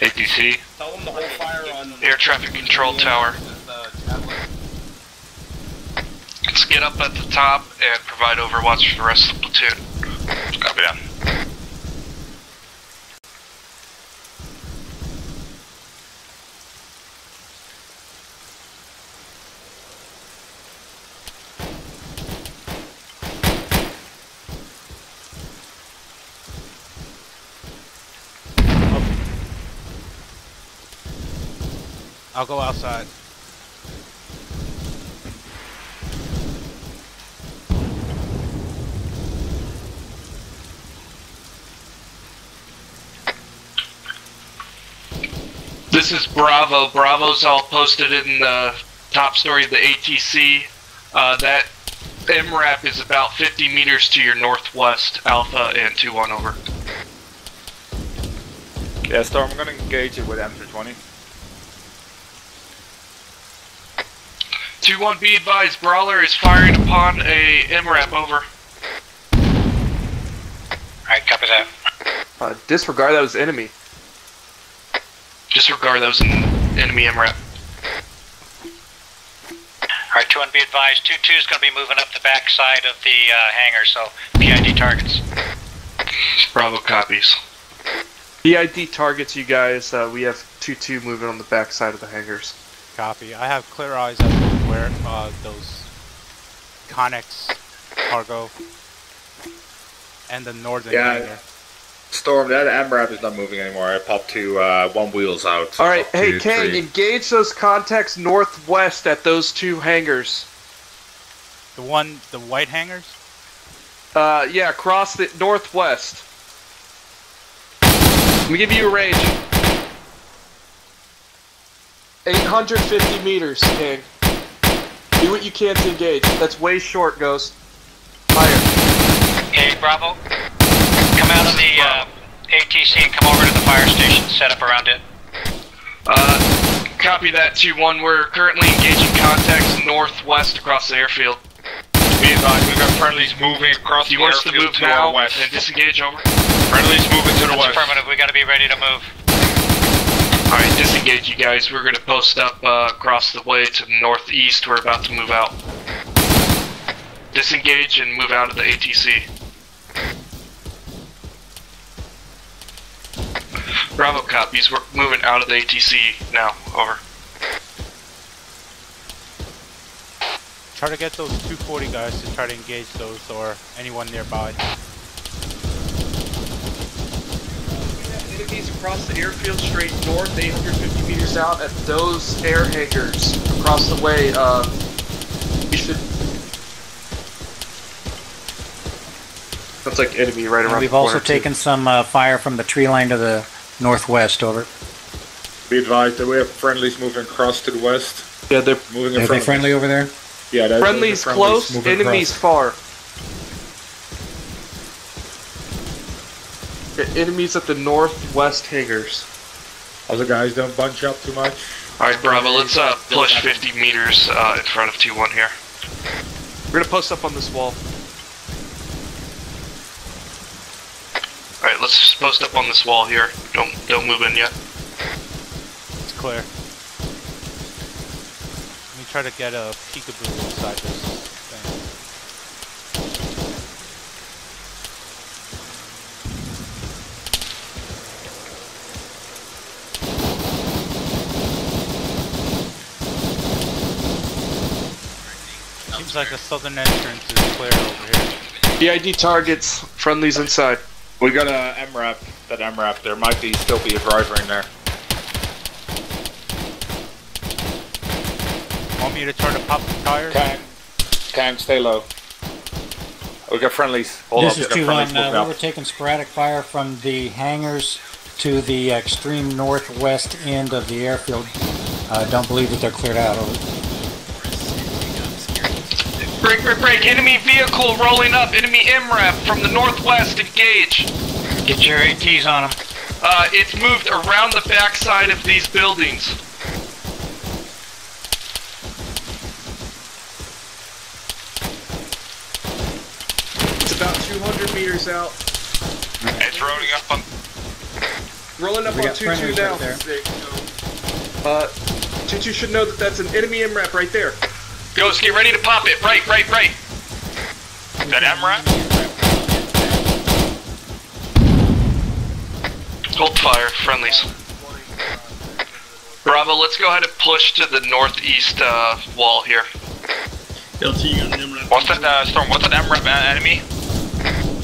A T C. Tell them to hold fire on air traffic control tower. Let's get up at the top and provide overwatch for the rest of the platoon. Copy that. I'll go outside. This is Bravo. Bravo's all posted in the top story of the A T C. Uh, that M RAP is about fifty meters to your northwest, Alpha and two one over. Yeah, Storm, I'm going to engage it with M three twenty. two one, be advised, Brawler is firing upon a M RAP, over. Alright, copy that. Uh, disregard that was enemy. Disregard that was an enemy M RAP. Alright, two one, be advised. two two is going to be moving up the back side of the uh, hangar, so P I D targets. Bravo copies. P I D targets, you guys. Uh, we have two two moving on the back side of the hangars. Copy. I have clear eyes up where uh, those Connex cargo and the northern yeah. hangar. Storm, that M RAP is not moving anymore. I popped to uh, one wheels out. All right, hey, Kang, engage those contacts northwest at those two hangars. The one, the white hangars? Uh, yeah, across the northwest. Let me give you a range. eight hundred fifty meters, King. Do what you can to engage. That's way short, Ghost. Fire. Hey, Bravo. Come out of the uh, A T C and come over to the fire station, set up around it. Uh, copy that, two one. We're currently engaging contacts northwest across the airfield. Be advised, we've got friendlies moving across the airfield to, move to now our west. And disengage, over. Friendlies moving to the That's west. Affirmative, we gotta be ready to move. Alright, disengage, you guys. We're gonna post up uh, across the way to the northeast. We're about to move out. Disengage and move out of the A T C. Bravo copies, we're moving out of the A T C now, over. Try to get those two forty guys to try to engage those or anyone nearby. Enemies across the airfield straight north, eight hundred fifty meters out at those air hangars across the way. Uh, we should. That's like enemy right around the corner. We've also taken some uh, fire from the tree line to the northwest, over. Be advised that we have friendlies moving across to the west. Yeah, they're moving in front. Are they friendly over there? Yeah, that's friendlies close, enemies far. The enemies at the northwest hangars. Other guys don't bunch up too much. Alright, Bravo, let's uh, push fifty meters uh, in front of two one here. We're gonna post up on this wall. Alright, let's post up on this wall here. Don't don't move in yet. It's clear. Let me try to get a peekaboo inside this. Like a southern entrance is clear over here. P I D targets, friendlies inside. We got a M RAP, that M RAP. There might be still be a driver in there. Want me to try to pop the tires? Can, can stay low. We got friendlies. Hold this up. Is two one. Uh, we were taking sporadic fire from the hangars to the extreme northwest end of the airfield. Uh, don't believe that they're cleared out. Over. Break, break, break. Enemy vehicle rolling up. Enemy M RAP from the northwest. Engage. Get your A Ts on them. Uh, it's moved around the backside of these buildings. It's about two hundred meters out. It's rolling up on... Rolling up we on two two now. Right uh, two two should know that that's an enemy M RAP right there. Ghost, get ready to pop it. Right, right, right. That M RAP? Hold fire, friendlies. Bravo, let's go ahead and push to the northeast uh, wall here. What's that, uh, Storm? What's an M RAP enemy?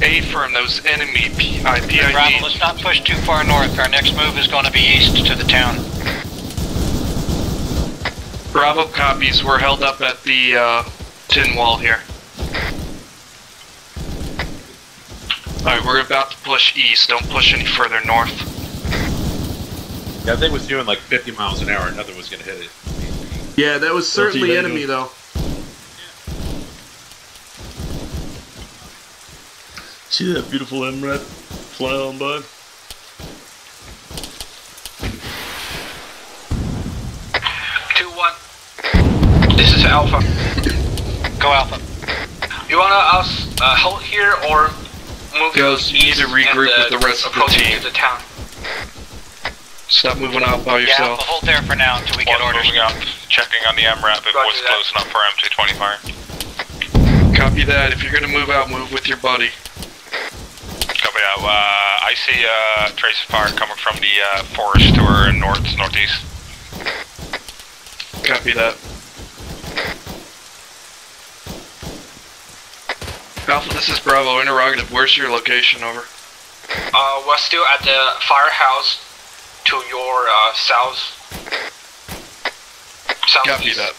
A firm, that was enemy. P I D. Bravo, let's not push too far north. Our next move is going to be east to the town. Bravo copies. We're held up at the uh, tin wall here. Alright, we're about to push east. Don't push any further north. Yeah, I think it was doing like fifty miles an hour. Nothing was going to hit it. Yeah, that was certainly enemy, though. See that beautiful M RAP fly on by? two one. This is Alpha. Go Alpha. You want us uh, hold here or move east? You need to regroup with the rest of the team. The town. Stop moving up by yourself. Yeah, Alpha, hold there for now until we get orders. Checking on the M RAP if it was close enough for M two twenty fire. Copy that. If you're going to move out, move with your buddy. Copy that. Uh, I see uh, trace of fire coming from the uh, forest to our north, northeast. Copy that. Alpha, this is Bravo. Interrogative, where's your location? Over. Uh, we're still at the firehouse to your uh, south. south Copy east. that.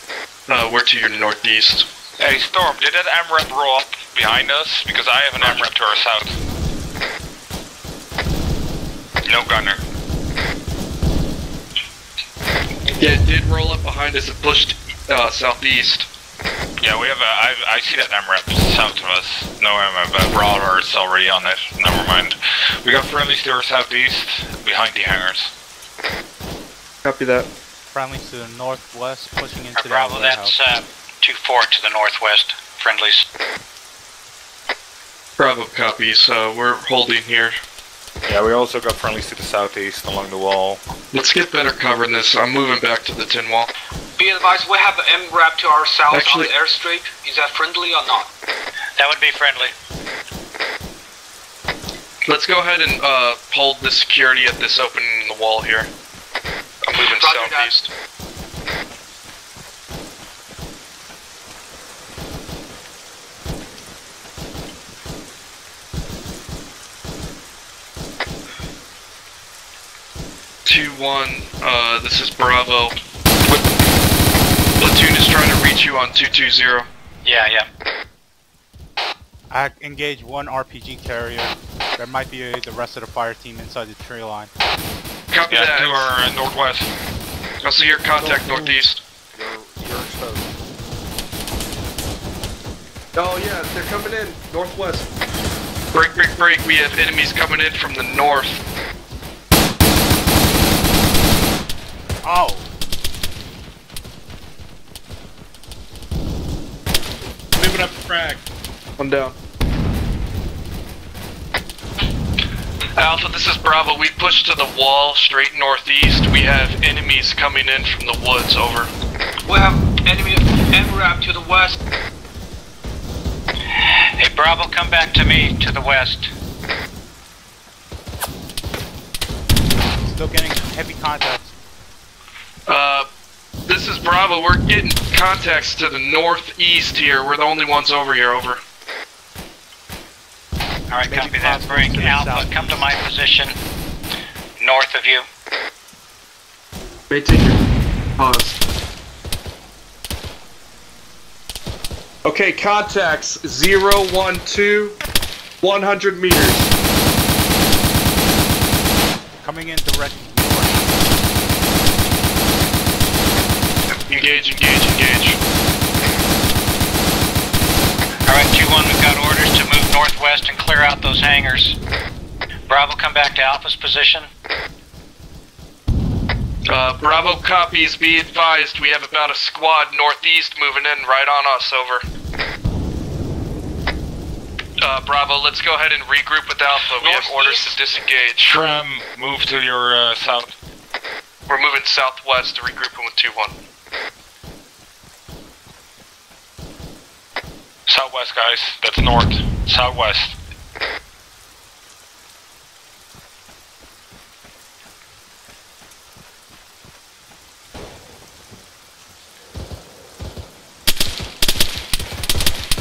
Uh, we're to your northeast. Hey, Storm, did that M RAP roll up behind us? Because I have an M RAP to our south. No gunner. Yeah, it did roll up behind us. It pushed uh, southeast. Yeah, we have a. I, I see that M RAP south of us. No M RAP, Brawler's already on it. Never mind. We got friendlies to our southeast, behind the hangars. Copy that. Friendlies to the northwest, pushing into the Bravo, that's uh, two four to the northwest. Friendlies. Bravo copies. So we're holding here. Yeah, we also got friendlies to the southeast along the wall. Let's get better cover in this. I'm moving back to the tin wall. Be advised, we have an M RAP to our south. Actually, on the airstrip. Is that friendly or not? That would be friendly. Let's go ahead and uh, hold the security at this opening in the wall here. I'm moving Roger southeast. two one, uh, this is Bravo. Platoon is trying to reach you on two two zero. Yeah, yeah. I engage one R P G carrier. There might be a, the rest of the fire team inside the tree line. Copy yeah, that. To our uh, northwest. I see your contact northeast. You're, you're exposed. Oh yeah, they're coming in northwest. Break, break, break. We have enemies coming in from the north. Oh. Moving up the frag. One down. Alpha, this is Bravo. We pushed to the wall straight northeast. We have enemies coming in from the woods. Over. We have enemy M RAP to the west. Hey, Bravo, come back to me to the west. Still getting heavy contacts. Uh, this is Bravo, we're getting contacts to the northeast here, we're the only ones over here, over. Alright, copy that, break Alpha, come to my position, north of you. Maintain your pause. Okay, contacts, zero one two, one hundred meters. Coming in direct. Engage, engage, engage. Alright, two one, we've got orders to move northwest and clear out those hangars. Bravo, come back to Alpha's position. Uh, Bravo copies, be advised, we have about a squad northeast moving in right on us, over. Uh, Bravo, let's go ahead and regroup with Alpha, we northeast. have orders to disengage. Tram, move to your uh, south. We're moving southwest to regrouping with two one. Southwest, guys. That's north. Southwest.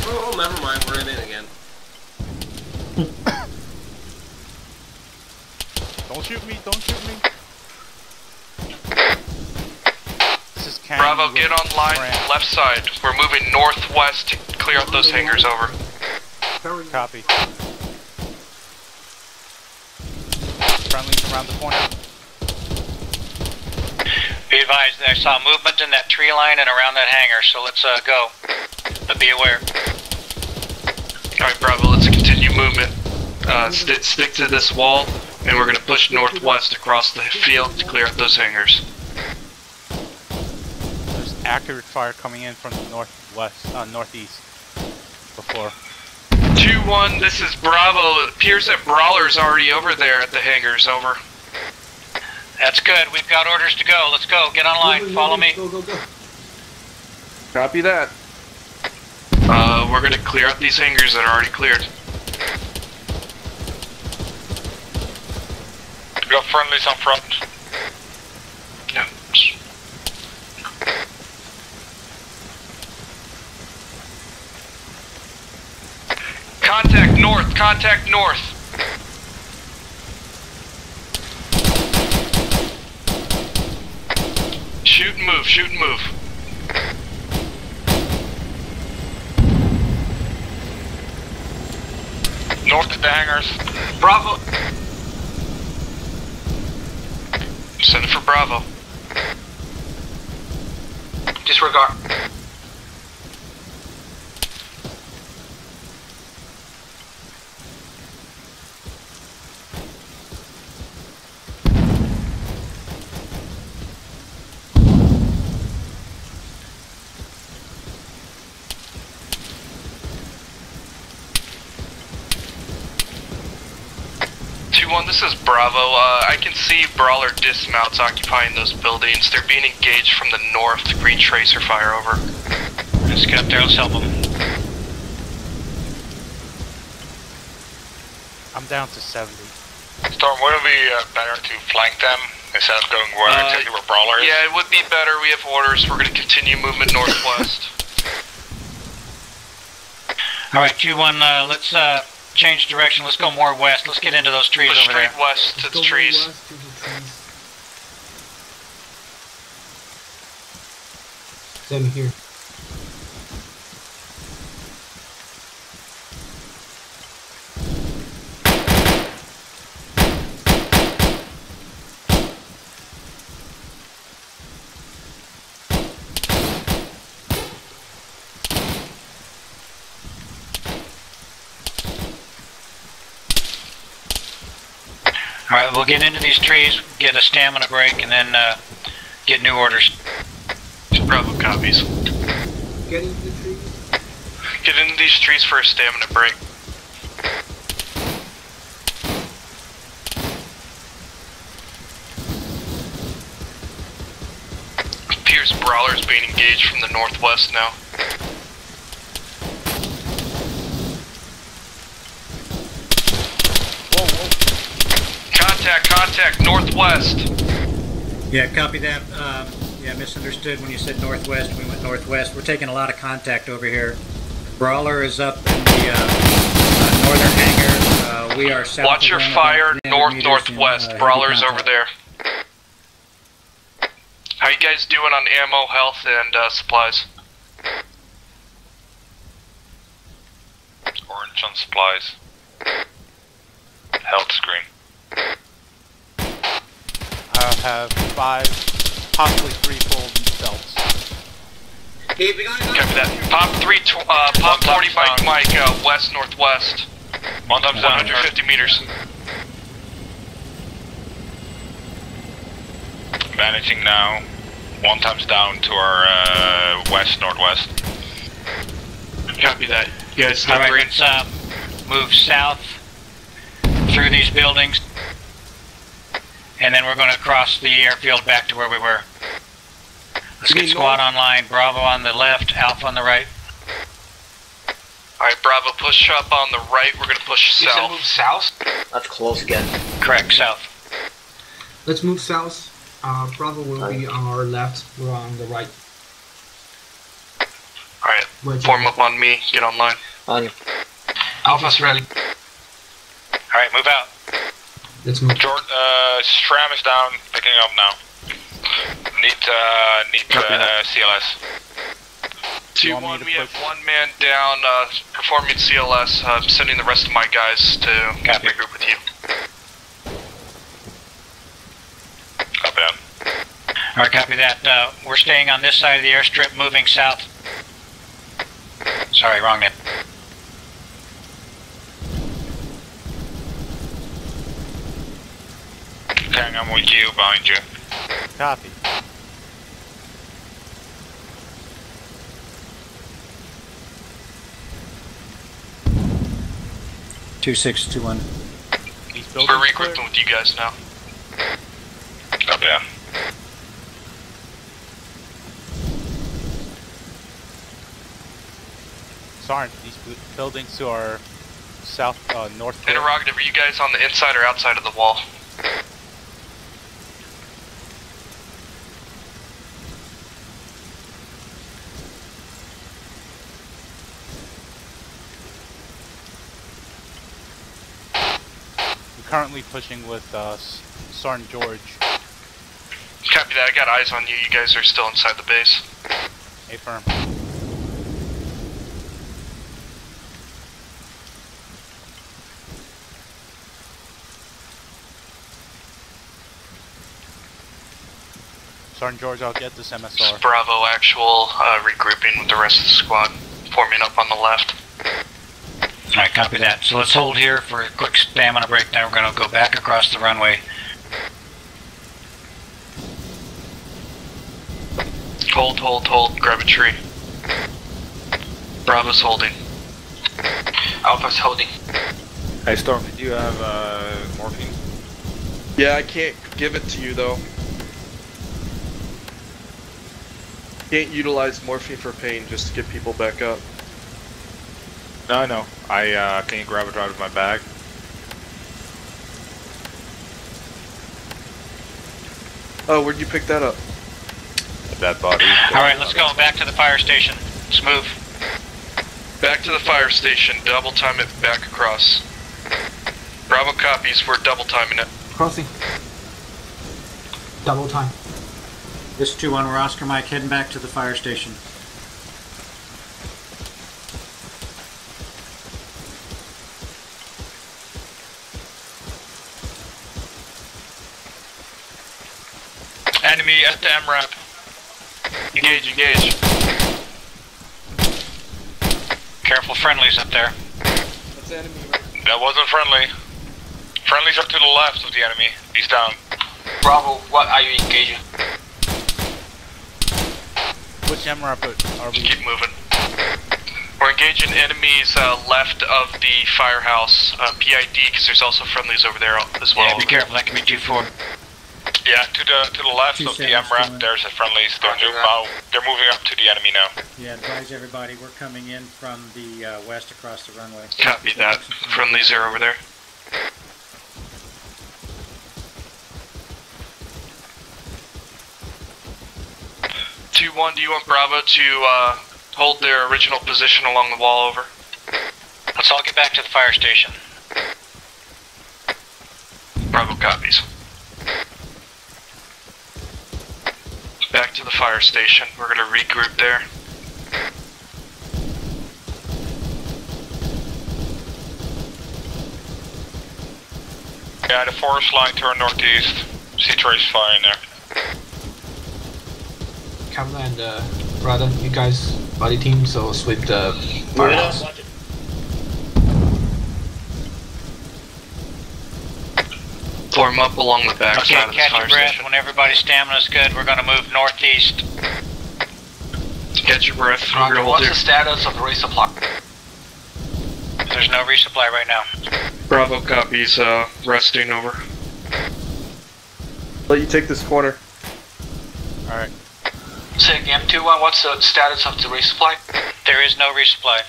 Oh, never mind. We're in it again. Don't shoot me. Don't shoot me. This is can. Bravo, get online ramp. Left side. We're moving northwest to clear out those hangars, over. Copy. Friendly's around the corner. Be advised, I saw movement in that tree line and around that hangar, so let's uh, go. But be aware. Alright, Bravo, let's continue movement. Uh, st stick to this wall, and we're going to push northwest across the field to clear out those hangars. There's accurate fire coming in from the northwest, uh, northeast. Before. two one, this is Bravo. It appears that Brawler's already over there at the hangars, over. That's good. We've got orders to go. Let's go. Get online. Follow me. Go, go, go. Copy that. Uh, we're going to clear out these hangars that are already cleared. We got friendlies on front. Yeah. Contact north. Contact north. Shoot and move, shoot and move. North of the hangars. Bravo! Send it for Bravo. Disregard. This is Bravo. Uh, I can see Brawler dismounts occupying those buildings. They're being engaged from the north. Green tracer fire, over. Let's get up there. Let's help them. I'm down to seventy. Storm, wouldn't it be uh, better to flank them instead of going where uh, exactly where Brawler is? Yeah, it would be better. We have orders. We're going to continue movement northwest. All right, two one. Uh, let's. Uh, Change direction, let's go more west. Let's get into those trees Push over there. Straight west to the trees. To the trees. Them here. Alright, we'll get into these trees, get a stamina break, and then uh, get new orders. Bravo copies. Get into the trees? Get into these trees for a stamina break. Appears Brawler's being engaged from the northwest now. Contact, contact, northwest. Yeah, copy that. Um, yeah, misunderstood when you said northwest. We went northwest. We're taking a lot of contact over here. Brawler is up in the uh, uh, northern hangar. Uh, we are south. Watch your fire, north, northwest. In, uh, Brawler's over there. How you guys doing on ammo, health, and uh, supplies? Orange on supplies. Health screen. I have five, possibly three full belts. Hey, we gotta go. Copy that. Pop three, uh, pop forty bike Mike, uh, west northwest. One times down, one hundred fifty meters. Managing now. One times down to our uh, west northwest. Copy that. Yeah, it's not green. Let's uh, move south through these buildings. And then we're going to cross the airfield back to where we were. Let's get squad online. Bravo on the left, Alpha on the right. Alright, Bravo, push up on the right. We're going to push south. You said move south? That's close again. Correct, south. Let's move south. Uh, Bravo will be on our left. We're on the right. Alright, form up on me. Get online. On you. Alpha's ready. Alright, move out. Let's move. Jordan, uh, Stram is down, picking up now. Need, uh, need uh, uh, C L S. two one, we have one man down, uh, performing C L S. I'm uh, sending the rest of my guys to copy group with you. Copy that. Alright, copy that. Uh, we're staying on this side of the airstrip, moving south. Sorry, wrong name. Hang on with you, behind you. Copy. two six two one. We're regrouping with you guys now. Up there. Sergeant, these buildings to our south, uh, north. Interrogative, are you guys on the inside or outside of the wall? Currently pushing with uh, Sergeant George. Copy that, I got eyes on you, you guys are still inside the base. A firm. Sergeant George, I'll get this M S R. Bravo actual, uh, regrouping with the rest of the squad, forming up on the left. Alright, copy that. So let's hold here for a quick spam and a break. Now we're going to go back across the runway. Hold, hold, hold. Grab a tree. Bravo's holding. Alpha's holding. Hey, Storm, do you have uh, morphine? Yeah, I can't give it to you, though. Can't utilize morphine for pain just to get people back up. No, no. I uh, can't grab it out of my bag. Oh, where'd you pick that up? That body. Alright, let's go back to the fire station. Let's move. Back to the fire station. Double time it back across. Bravo copies. We're double timing it. Crossing. Double time. This two one, we're Oscar Mike heading back to the fire station. Enemy at the M RAP. Engage, engage. Careful, friendlies up there. That's the enemy, right? That wasn't friendly. Friendlies are to the left of the enemy. He's down. Bravo, what are you engaging? Which M RAP are we? Keep moving. We're engaging enemies uh, left of the firehouse. Uh, P I D, because there's also friendlies over there as well. Yeah, be careful, that can be G four. Yeah, to the to the left of the M RAP, there's a friendlies. They're, uh, they're moving up to the enemy now. Yeah, advise everybody, we're coming in from the uh, west across the runway. Copy that. Friendlies are over there. two one, do you want Bravo to uh, hold their original position along the wall, over? Let's all get back to the fire station. Bravo copies. Back to the fire station. We're going to regroup there. Yeah, the forest line to our northeast. C-Trace fire in there. Kamla and uh, Radha, you guys body team, so sweep the firehouse. Form up along the back okay, side of the fire breath. Station. When everybody's stamina's good, we're going to move northeast. Catch your breath. Roger, what's the status of the resupply? There's no resupply right now. Bravo copies, uh, resting over. Let you take this corner. Alright. Sig, M two one, what's the status of the resupply? There is no resupply.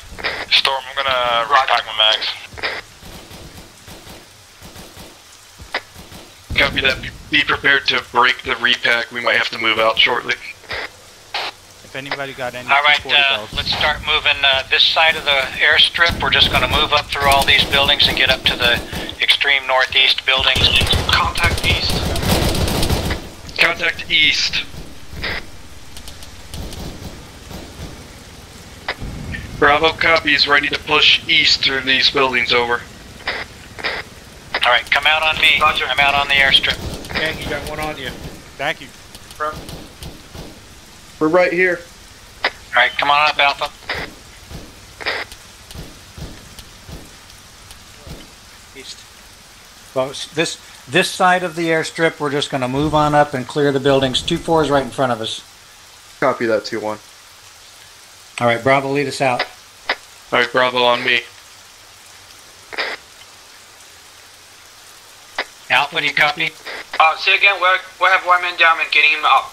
Storm, I'm going to repack my mags. Copy that. Be prepared to break the repack. We might have to move out shortly. If anybody got any. All right, uh, let's start moving uh, this side of the airstrip. We're just going to move up through all these buildings and get up to the extreme northeast buildings. Contact east. Contact east. Bravo copies, ready to push east through these buildings, over. Alright, come out on me. Roger. I'm out on the airstrip. Thank you, got one on you. Thank you. Bro. We're right here. Alright, come on up, Alpha. East. Folks, this, this side of the airstrip, we're just going to move on up and clear the buildings. two four is right in front of us. Copy that, two one. All right, Bravo, lead us out. All right, Bravo on me. Alpha, do you copy? Uh, say again, we'll, we'll have one man down and getting him up.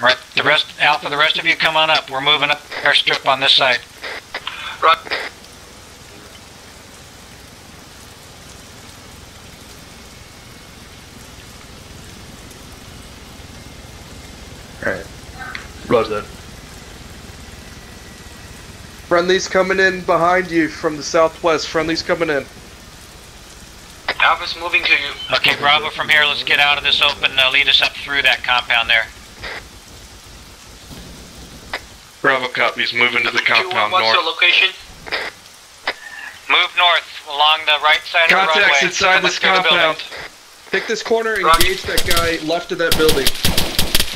All right, the rest, Alpha, the rest of you come on up. We're moving up the airstrip on this side. Right. All right. Roger. Friendly's coming in behind you from the southwest. Friendly's coming in. Alpha's moving to you. Okay, Bravo from here. Let's get out of this open. Uh, lead us up through that compound there. Bravo copies. Moving to the compound north. What's the location? Move north along the right side Contacts of the runway. Contacts inside this compound. Pick this corner. Engage that guy left of that building.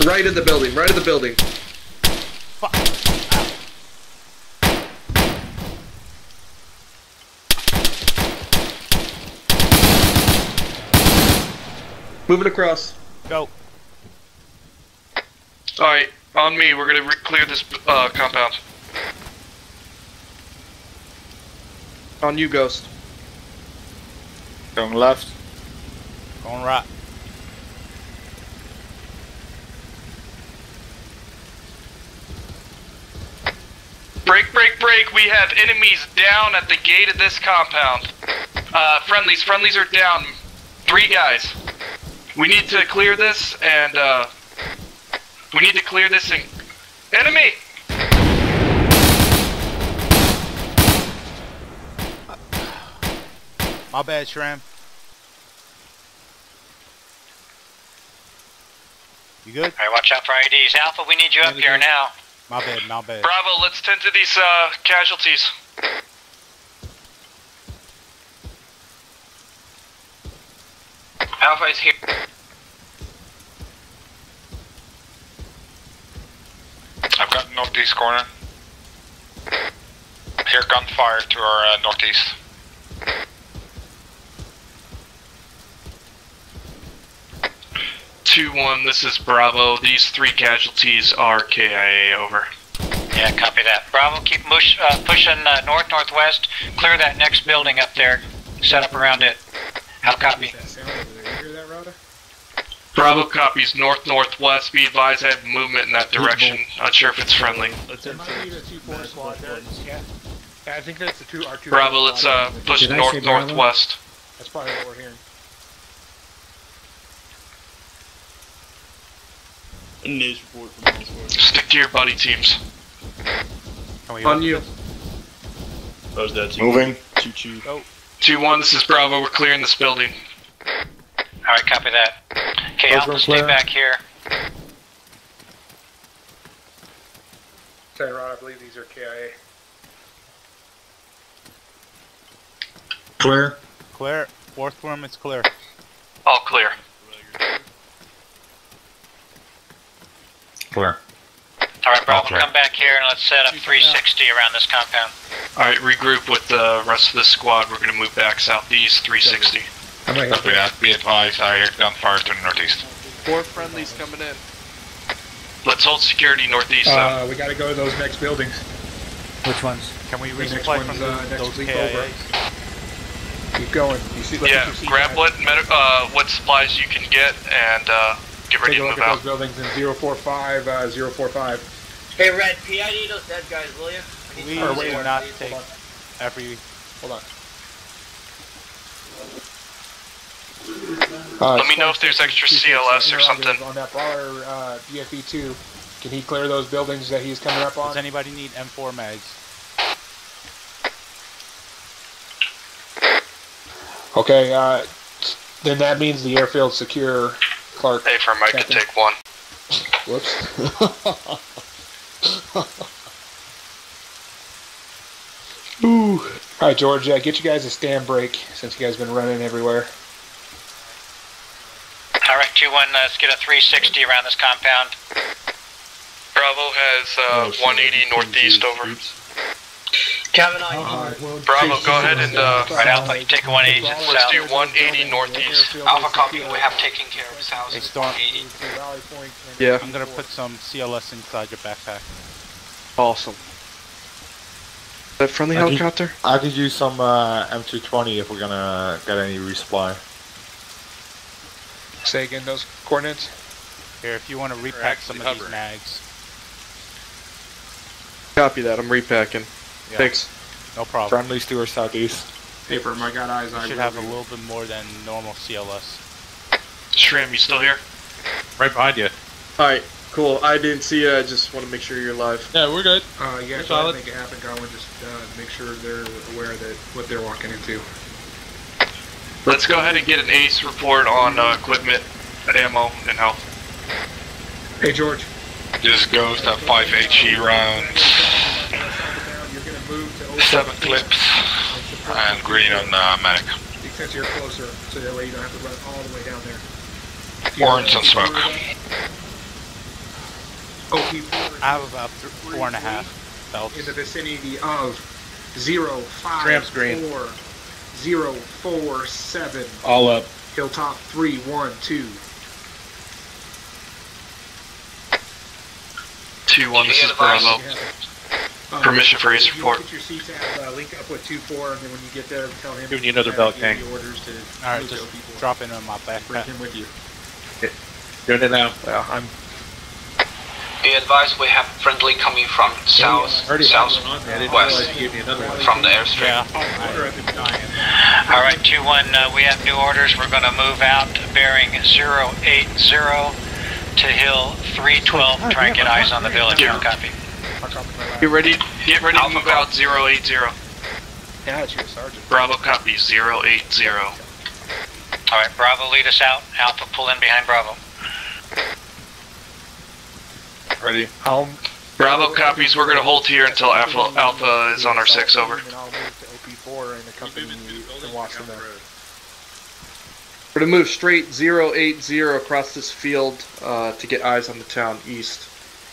Right of the building. Right of the building. Fuck. Moving across. Go. Alright, on me. We're going to clear this uh, compound. On you, Ghost. Going left. Going right. Break, break, break. We have enemies down at the gate of this compound. Uh, friendlies. Friendlies are down. Three guys. We need to clear this and, uh... We need to clear this thing. Enemy! My bad, Shram. You good? Alright, watch out for I Ds. Alpha, we need you up here now. My bad, my bad. Bravo, let's tend to these uh, casualties. Alpha is here. I've got northeast corner. Here, gunfire to our uh, northeast. two one, this is Bravo. These three casualties are K I A, over. Yeah, copy that. Bravo, keep mush, uh, pushing uh, north-northwest. Clear that next building up there. Set up around it. I'll copy. Bravo copies north-northwest. Be advised I have movement in that direction. Not sure if it's friendly. There might be the two four squad there. Yeah. I think that's the two R two. Bravo, let's uh, push north-northwest. That's probably what we're hearing. News report from Oswald. Stick to your buddy teams. You on you. Those that team. Moving. Two two. Oh. Two one. This is Bravo. We're clearing this building. All right, copy that. Okay, Alpha, stay back here. Okay, Ron, I believe these are K I A. Clear. Clear. Fourth room, it's clear. All clear. Clear. Alright, Bravo, clear. Come back here and let's set up three sixty around this compound. Alright, regroup with the rest of the squad. We're going to move back southeast, three sixty. Yeah, be advised, I hear gunfire to the northeast. Four friendlies coming in. Let's hold security northeast. Uh, we got to go to those next buildings. Which ones? Can we resupply from uh, those K I As? Keep going. You see, yeah, you see grab what, uh, what supplies you can get and... Uh, Get ready Take a look to at out. Those buildings in zero four five, uh, zero four five. Hey Red, P I D those dead guys, will you? Please or wait, or not take every... Hold on. Uh, Let me know if there's extra C L S or something. On that bar, uh, B F E two, can he clear those buildings that he's coming up on? Does anybody need M four mags? Okay, uh, then that means the airfield's secure. Clark. Hey, for Mike, I can take one. Whoops. Ooh. All right, George, uh, get you guys a stand break since you guys have been running everywhere. All right, two one, let's get a three sixty around this compound. Bravo has uh, one eighty northeast, over. Kevin, uh, Bravo, go ahead and uh, right, Alpha, you take a one eighty to the south. Let's do one eighty northeast. Alpha copy, we have taken care of south. Hey, Storm. Yeah. I'm going to put some C L S inside your backpack. Awesome. Is that friendly I helicopter? Could, I could use some uh, M two twenty if we're going to get any resupply. Say again those coordinates? Here, if you want to repack some of hovering. These mags. Copy that, I'm repacking. Yeah. Thanks. No problem. Friendly to our southeast. Paper, my god, eyes I should have a little bit more than normal C L S. Shrim, you still here? Right behind you. Alright, cool. I didn't see you, I just want to make sure you're alive. Yeah, we're good. Uh, yeah, so I'll make it happen, Godwin. Just uh, make sure they're aware that what they're walking into. Let's go ahead and get an A C E report on uh, equipment, ammo, and health. Hey, George. Just goes to five H E rounds. Seven clips and green on uh, medic. Since you're closer, so that way you don't have to run all the way down there. Orange on smoke. I have about four and a half belts. In the vicinity of zero five four zero four seven. All up. Hilltop three one two. Two one. This is Bravo. Um, Permission for his report. Get your seats out, uh, link up with two four, and then when you get there, tell him. Give me another belt, gang. Alright, just drop in on my back. Bring him with you. Okay. Doing it now. Well, I'm. Be advised, we have friendly coming from south, yeah, south, south west, from the airstrip. Yeah. Alright, two one, uh, we have new orders. We're going to move out bearing zero eight zero to hill three twelve. Try and get eyes on the village. Yeah. Copy. Get ready, get ready to move out zero eight zero. Yeah, it's your sergeant. Bravo copy, zero eight zero. Alright, Bravo lead us out. Alpha pull in behind Bravo. Ready. Um, Bravo copies, we're going to hold here until Alpha, Alpha is on our six, over. We're going to move straight zero eight zero across this field uh, to get eyes on the town east.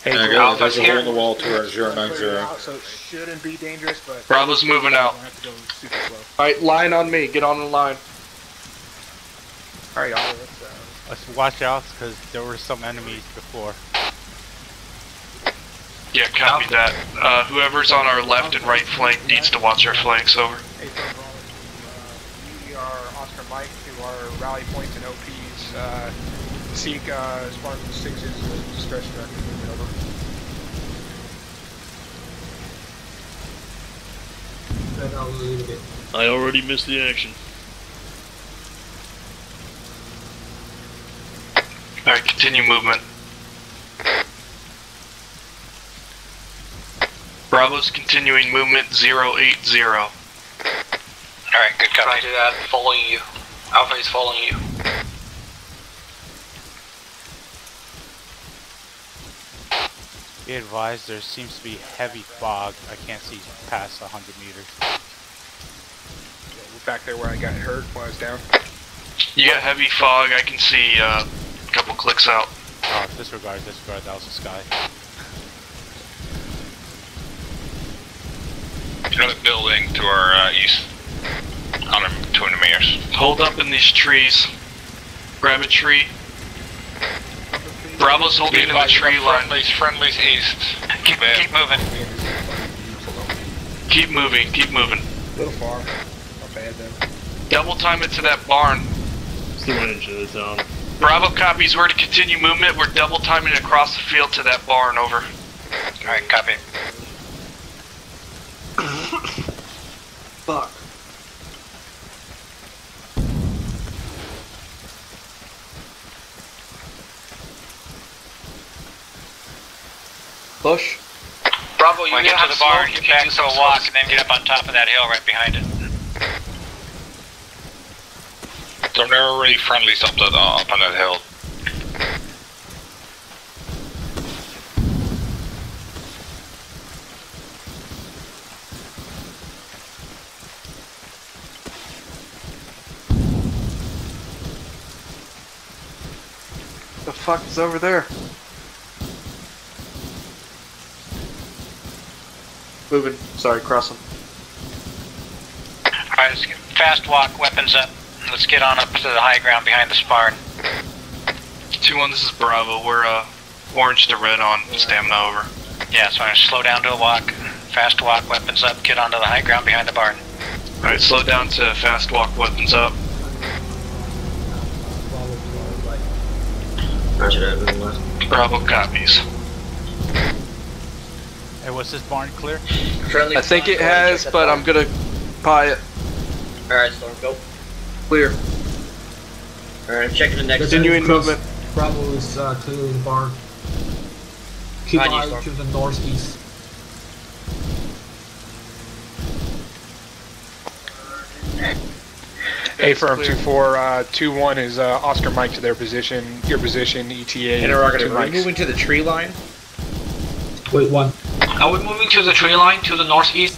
Hey, there go. There's here. A hole in the wall to our zero nine zero. So it shouldn't be dangerous, but Bravo's moving out. Alright, line on me. Get on the line. Alright, y'all. Let's, uh, let's watch out, because there were some enemies before. Yeah, copy that. Uh, whoever's on our left and right flank needs to watch our flanks, over. Hey, uh, we are Oscar Mike to our rally points and O Ps. Uh, seek uh, Spartan sixes discretion. I already missed the action. Alright, continue movement. Bravo's continuing movement zero eight zero. Alright, good copy. Roger that, following you. Alpha is following you. Be advised, there seems to be heavy fog. I can't see past one hundred meters. Back there where I got hurt while I was down. You got heavy fog, I can see uh, a couple clicks out. Oh, disregard, disregard, that was the sky. Another building to our uh, east, one hundred twenty meters. Hold up in these trees. Grab a tree. Bravo's holding in the tree line. Friendlies, friendlies east. Keep, keep moving. Keep moving, keep moving. A little far. Not bad though. Double time it to that barn. Someone into the zone. Bravo copies, we're to continue movement. We're double timing across the field to that barn, over. Alright, copy. Fuck. Push. Bravo, you get to the barn, get back to a walk, and then get up on top of that hill right behind it. There are already friendlies up, that, uh, up on that hill. the fuck is over there? Moving. Sorry, crossing. Alright, let's get fast walk, weapons up. Let's get on up to the high ground behind the barn. two one, this is Bravo. We're uh, orange to red on stamina over. Yeah, so I'm going to slow down to a walk. Fast walk, weapons up. Get onto the high ground behind the barn. Alright, slow down to fast walk, weapons up. Roger that, left. Bravo copies. Hey, was this barn clear? Friendly I think it has, but I'm gonna buy it. Alright, Storm, go. Clear. Alright, I'm checking the next one. Continuing movement. Bravo is uh, clearing the barn. Keep an eye to the northeast. A firm two four two one is uh, Oscar Mike to their position, your position, E T A. Interrogative, are we moving to the tree line? Wait, one. Are we moving to the tree line to the northeast?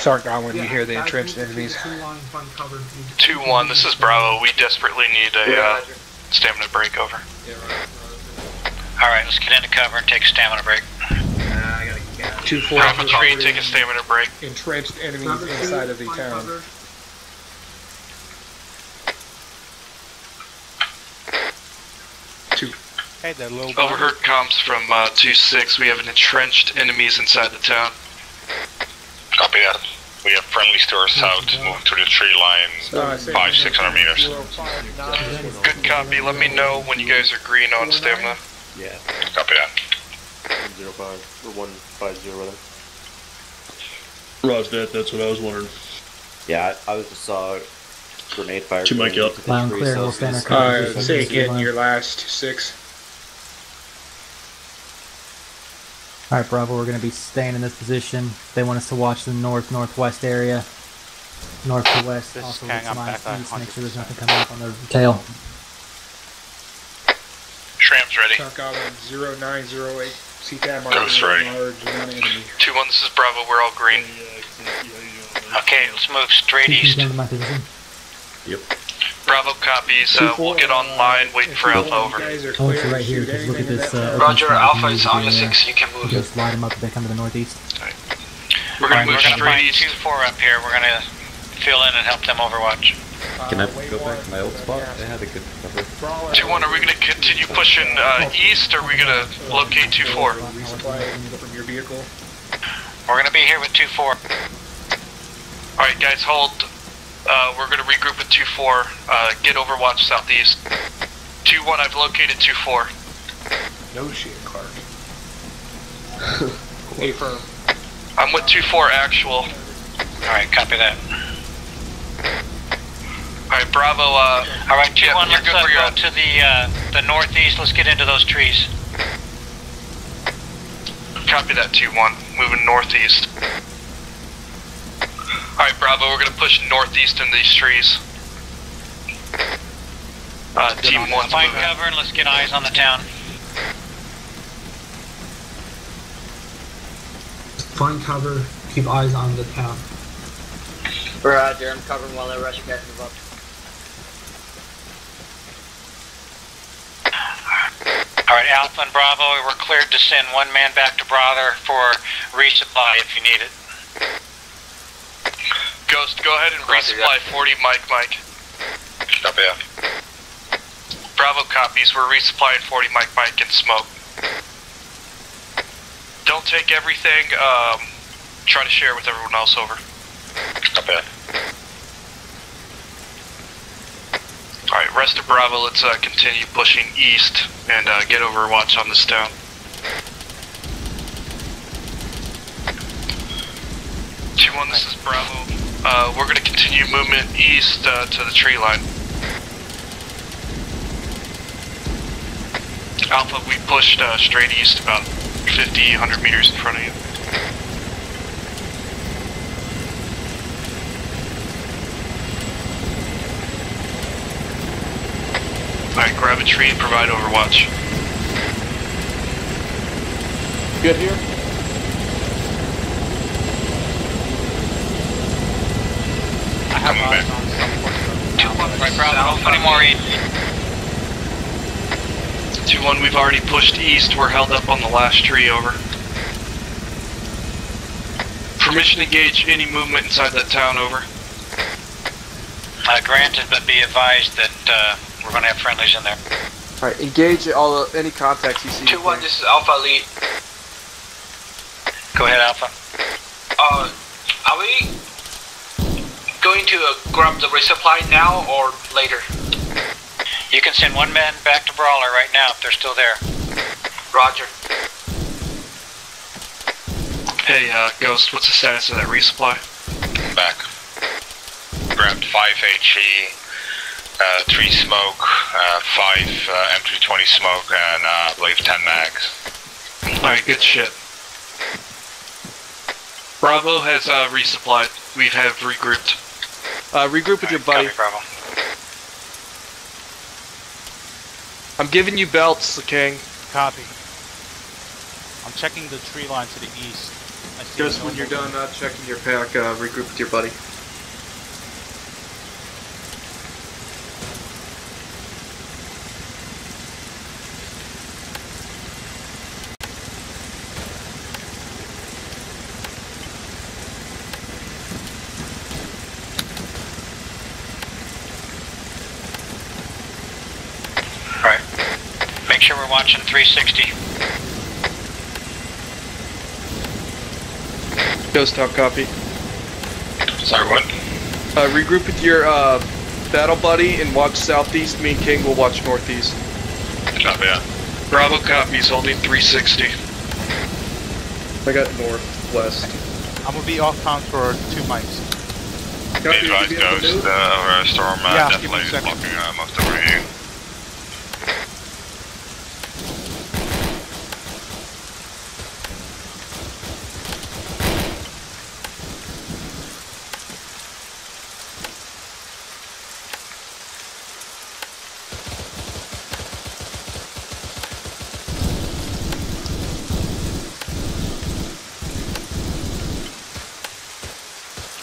Sorry, God, when yeah, you hear the entrenched enemies. two one, this is Bravo. We desperately need a uh, stamina break over. Yeah, right. Alright, let's get into cover and take a stamina break. Two four three, take a stamina break. Entrenched enemies Robert inside two, of the town. Cover. Two. Hey, that little overheard comms from uh, two six. We have an entrenched enemies inside the town. Copy that. We have friendlies to our south, moving to the tree line, uh, five six hundred meters. Five, good copy. Let me know when you guys are green on stamina. Yeah. Copy that. one zero five or one five zero Roger that, that's what I was wondering. Yeah, I, I saw grenade fire. To Mike up. Alright, say again your last six. Alright, Bravo, we're going to be staying in this position. They want us to watch the north-northwest area. North to west, this also looks my east, make sure there's nothing coming up on their tail. Shram's ready. zero nine zero eight C T A M on large enemy. two one, this is Bravo, we're all green. Okay, let's move straight east. Yep. Bravo copies, uh, we'll get online, wait for Alpha, over. Oh, it's right here, because look at this. Uh, Roger, Alpha is on your six, you can move. Just line them up if they come to the northeast. Right. We're going to move straight east. two four up here, we're going to fill in and help them overwatch. Can I go back to my old spot? I had a good cover. two one, are we going to continue pushing uh, east, or are we going to locate two four? We're going to be here with two four. Alright guys, hold. Uh, we're going to regroup with two four. Uh, get overwatch southeast. two one, I've located two four. No shit, Clark. Hey, firm. I'm with two four actual. Alright, copy that. Alright, Bravo, uh... Alright, two one, yeah, let's uh, go to the, uh, the northeast. Let's get into those trees. Copy that, two one. Moving northeast. Alright, Bravo, we're gonna push northeast in these trees. Uh, team one, find cover and let's get eyes on the town. Find cover, keep eyes on the town. Roger, I'm covering while I rush you guys to the boat. Alright, Alpha and Bravo, we're cleared to send one man back to Brother for resupply if you need it. Ghost, go ahead and resupply forty Mike Mike. Copy that. Bravo copies, we're resupplying forty Mike Mike and smoke. Don't take everything, um, try to share with everyone else, over. Copy that. Alright, rest of Bravo, let's uh, continue pushing east and uh, get overwatch on this town. two one, this is Bravo. Uh, we're going to continue movement east uh, to the tree line. Alpha, we pushed uh, straight east about fifty, one hundred meters in front of you. Alright, grab a tree and provide overwatch. Good here? I have eyes on some point. right ground, twenty more read. two one, we've already pushed east, we're held up on the last tree, over. Permission to gauge any movement inside that town, over. Uh, granted, but be advised that uh, we're going to have friendlies in there. Alright, engage all the, any contacts you see. two one, this is Alpha Elite. Go ahead, Alpha. Uh, are we going to uh, grab the resupply now or later? You can send one man back to Brawler right now if they're still there. Roger. Hey, uh, Ghost, what's the status of that resupply? Back. Grabbed five H E, uh, three smoke, uh, five uh, M three twenty smoke, and uh, I believe ten mags. Alright, good shit. Bravo has uh, resupplied. We have regrouped. Uh, regroup with right, your buddy. Copy, Bravo. I'm giving you belts, the King. Copy. I'm checking the tree line to the east. I see Just when you're done uh, checking your pack, uh, regroup with your buddy. Sure, we're watching three sixty. Ghost, top copy. Sorry, what? Uh, regroup with your uh, battle buddy and watch southeast. Me and King will watch northeast. Copy that. Bravo copies, holding three sixty. I got northwest. I'm gonna be off time for two mics. Copy, advise Ghost, uh, storm uh, yeah, definitely is blocking uh, most over here.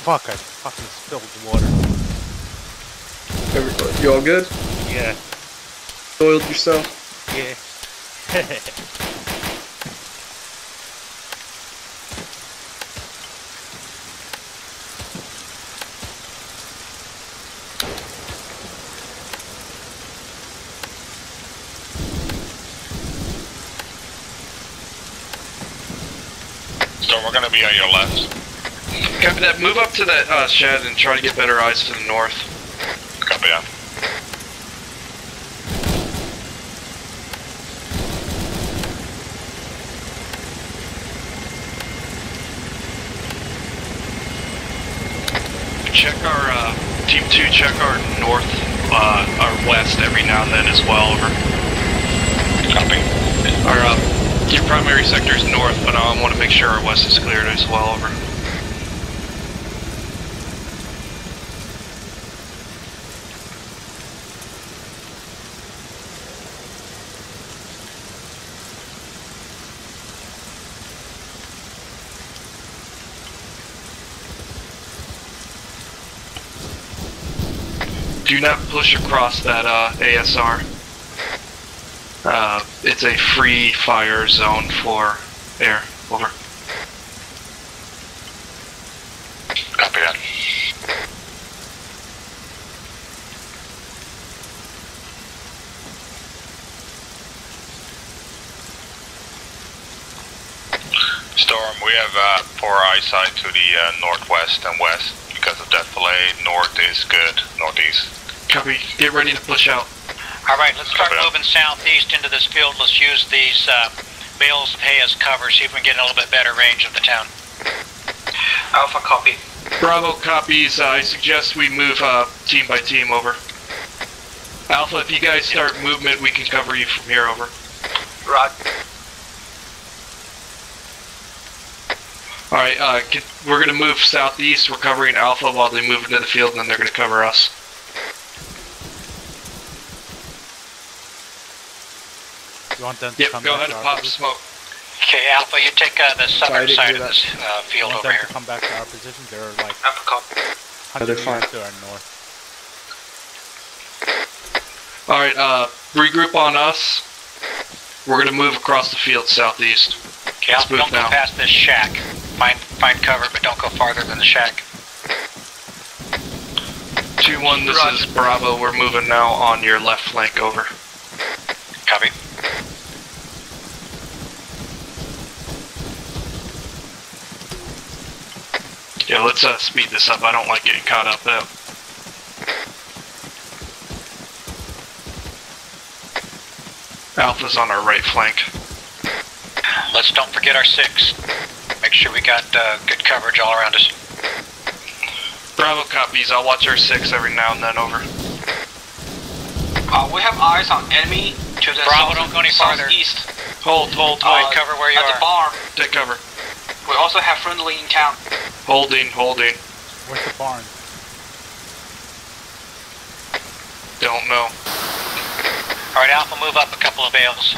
Fuck, I fucking spilled water. Everybody, you all good? Yeah. Soiled yourself? Yeah. So we're gonna be on your left. Copy that. Move up to that uh, shed and try to get better eyes to the north. Copy that. Check our uh, team two. Check our north, uh, our west every now and then as well. Over. Copy. Our uh, your primary sector is north, but I um, want to make sure our west is cleared as well. Over. Do not push across that uh, A S R. Uh, it's a free fire zone for air. Over. Copy that. Storm, we have uh, poor eyesight to the uh, northwest and west because of that fillet. North is good. Northeast. Copy. Get ready to push out. Alright, let's start moving southeast into this field. Let's use these uh, bales of hay as cover, see if we can get a little bit better range of the town. Alpha copy. Bravo copies. Uh, I suggest we move uh, team by team, over. Alpha, if you guys start movement, we can cover you from here, over. Rod. Alright, uh, we're going to move southeast. We're covering Alpha while they move into the field, and then they're going to cover us. You want them to yep, come go ahead and pop smoke. Okay, Alpha, you take uh, the southern Sorry, side of this uh, field over here. Come back to our position. They're like. Alpha, no, they're fine. To our north. Alright, uh, regroup on us. We're going to move across the field southeast. Okay, I'll, don't now. go past this shack. Find, find cover, but don't go farther than the shack. two one, this Roger. is Bravo. We're moving now on your left flank, over. Copy. Yeah, let's uh, speed this up. I don't like getting caught up though. Alpha's on our right flank. Let's don't forget our six. Make sure we got uh, good coverage all around us. Bravo copies. I'll watch our six every now and then, over. Uh, we have eyes on enemy to the Bravo, south, don't go any farther. East. Hold, hold, hold. Uh, cover where you at are. At the bar. Take cover. We also have friendly in town. Holding, holding. Where's the barn? Don't know. Alright, Alpha, move up a couple of bales.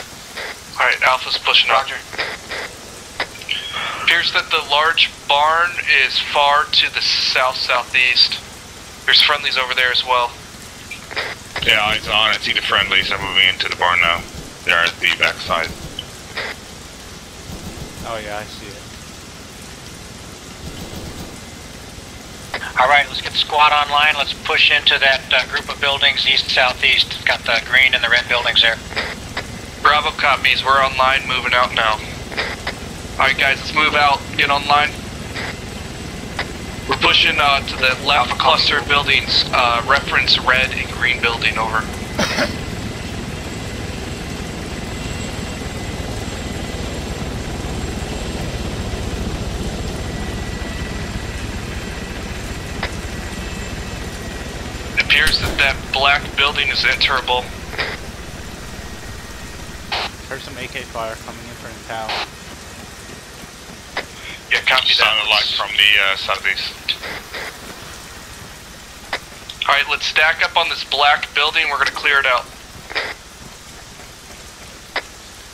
Alright, Alpha's pushing Roger. up. Appears that the large barn is far to the south-southeast. There's friendlies over there as well. Yeah, eyes on. I see the friendlies. I'm moving into the barn now. They're at the backside. Oh yeah, I see it. Alright, let's get the squad online. Let's push into that uh, group of buildings east-southeast. It's got the green and the red buildings there. Bravo copies, we're online, moving out now. Alright guys, let's move out, get online. We're pushing uh, to the left cluster of buildings, uh, reference red and green building, over. Appears that that black building is enterable. Heard some A K fire coming in from town. Yeah, copy that. Sounded like from the uh, southeast. Alright, let's stack up on this black building. We're going to clear it out.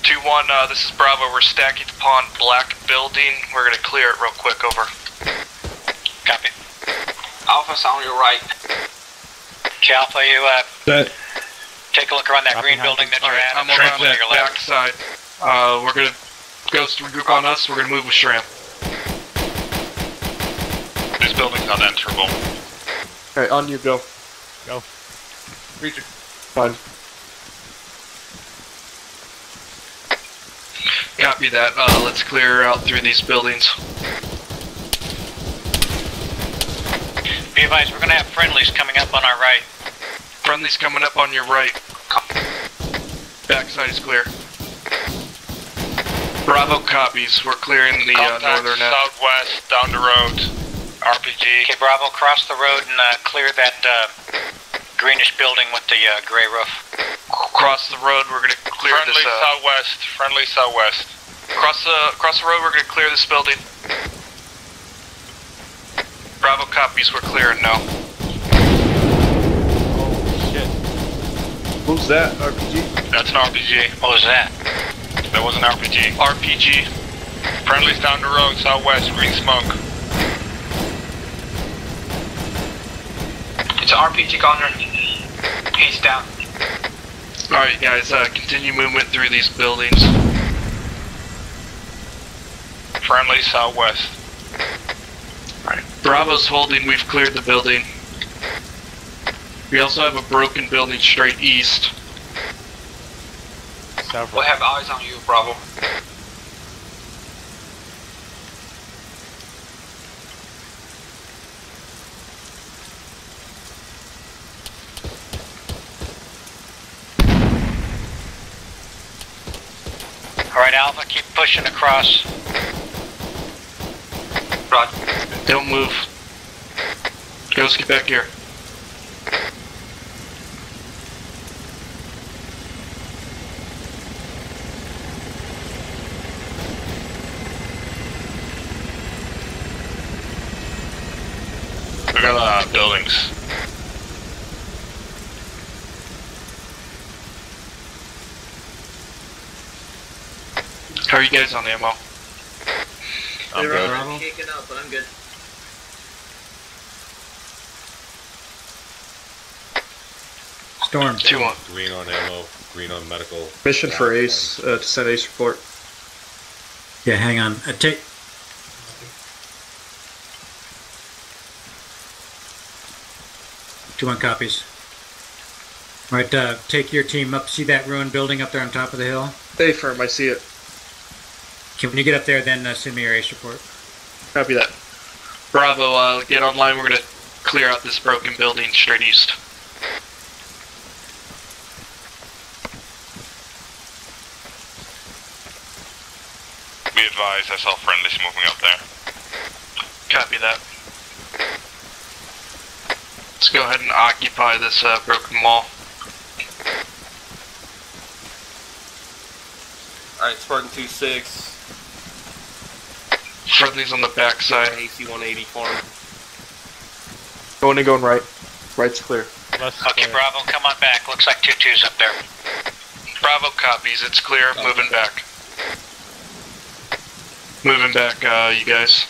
two one, uh, this is Bravo. We're stacking upon black building. We're going to clear it real quick, over. Copy. Alpha's on your right. Alpha, you uh, that, take a look around that green building that you're right, at. I'm around that your left. Backside. Uh, we're gonna ghost regroup on us. We're gonna move with Shram. This building's not enterable. Alright, on you go. Go. Reach it. Fine. Copy that. Uh, let's clear out through these buildings. Be advised, we're gonna have friendlies coming up on our right. Friendlies coming up on your right. Backside is clear. Bravo copies. We're clearing the uh, northern end. Southwest, down the road. R P G. Okay, Bravo, cross the road and uh, clear that uh, greenish building with the uh, gray roof. Cross the road. We're gonna clear friendly this. Friendly uh, southwest. Friendly southwest. Cross the cross the road. We're gonna clear this building. Bravo copies, we're clearing now. Oh shit. Who's that? R P G? That's an R P G. What was that? That was an R P G. R P G. Friendly's down the road, southwest, green smoke. It's an R P G gunner. He's down. Alright guys, uh, continue movement through these buildings. Friendly southwest. Bravo's holding, we've cleared the building. We also have a broken building straight east. Several. We'll have eyes on you, Bravo. Alright, Alpha, keep pushing across. Roger. Don't move. Okay, let's get back here. We got a lot of buildings. How are you guys on ammo? I'm They're good. I'm kicking up, but I'm good. Storm. two one. Green on ammo, green on medical. Mission for ACE, uh, to send ACE report. Yeah, hang on. Uh, take. two one copies. All right, uh, take your team up. See that ruined building up there on top of the hill? Stay firm, I see it. Okay, when you get up there, then uh, send me your ACE report. Copy that. Bravo, uh, get online. We're going to clear out this broken building straight east. Be advised, I saw friendlies moving up there. Copy that. Let's go ahead and occupy this uh, broken wall. Alright, Spartan two six. Friendly's on the back side. A C one eighty farm. Going and going right. Right's clear. Less okay, clear. Bravo, come on back. Looks like two two's up there. Bravo copies, it's clear. Bravo. Moving back. Moving back, uh, you guys.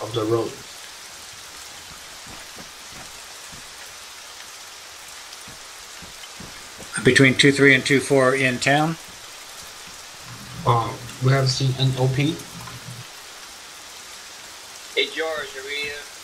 Of the road. Between two three and two four in town? Um, we haven't seen an O P. Hey George, are we uh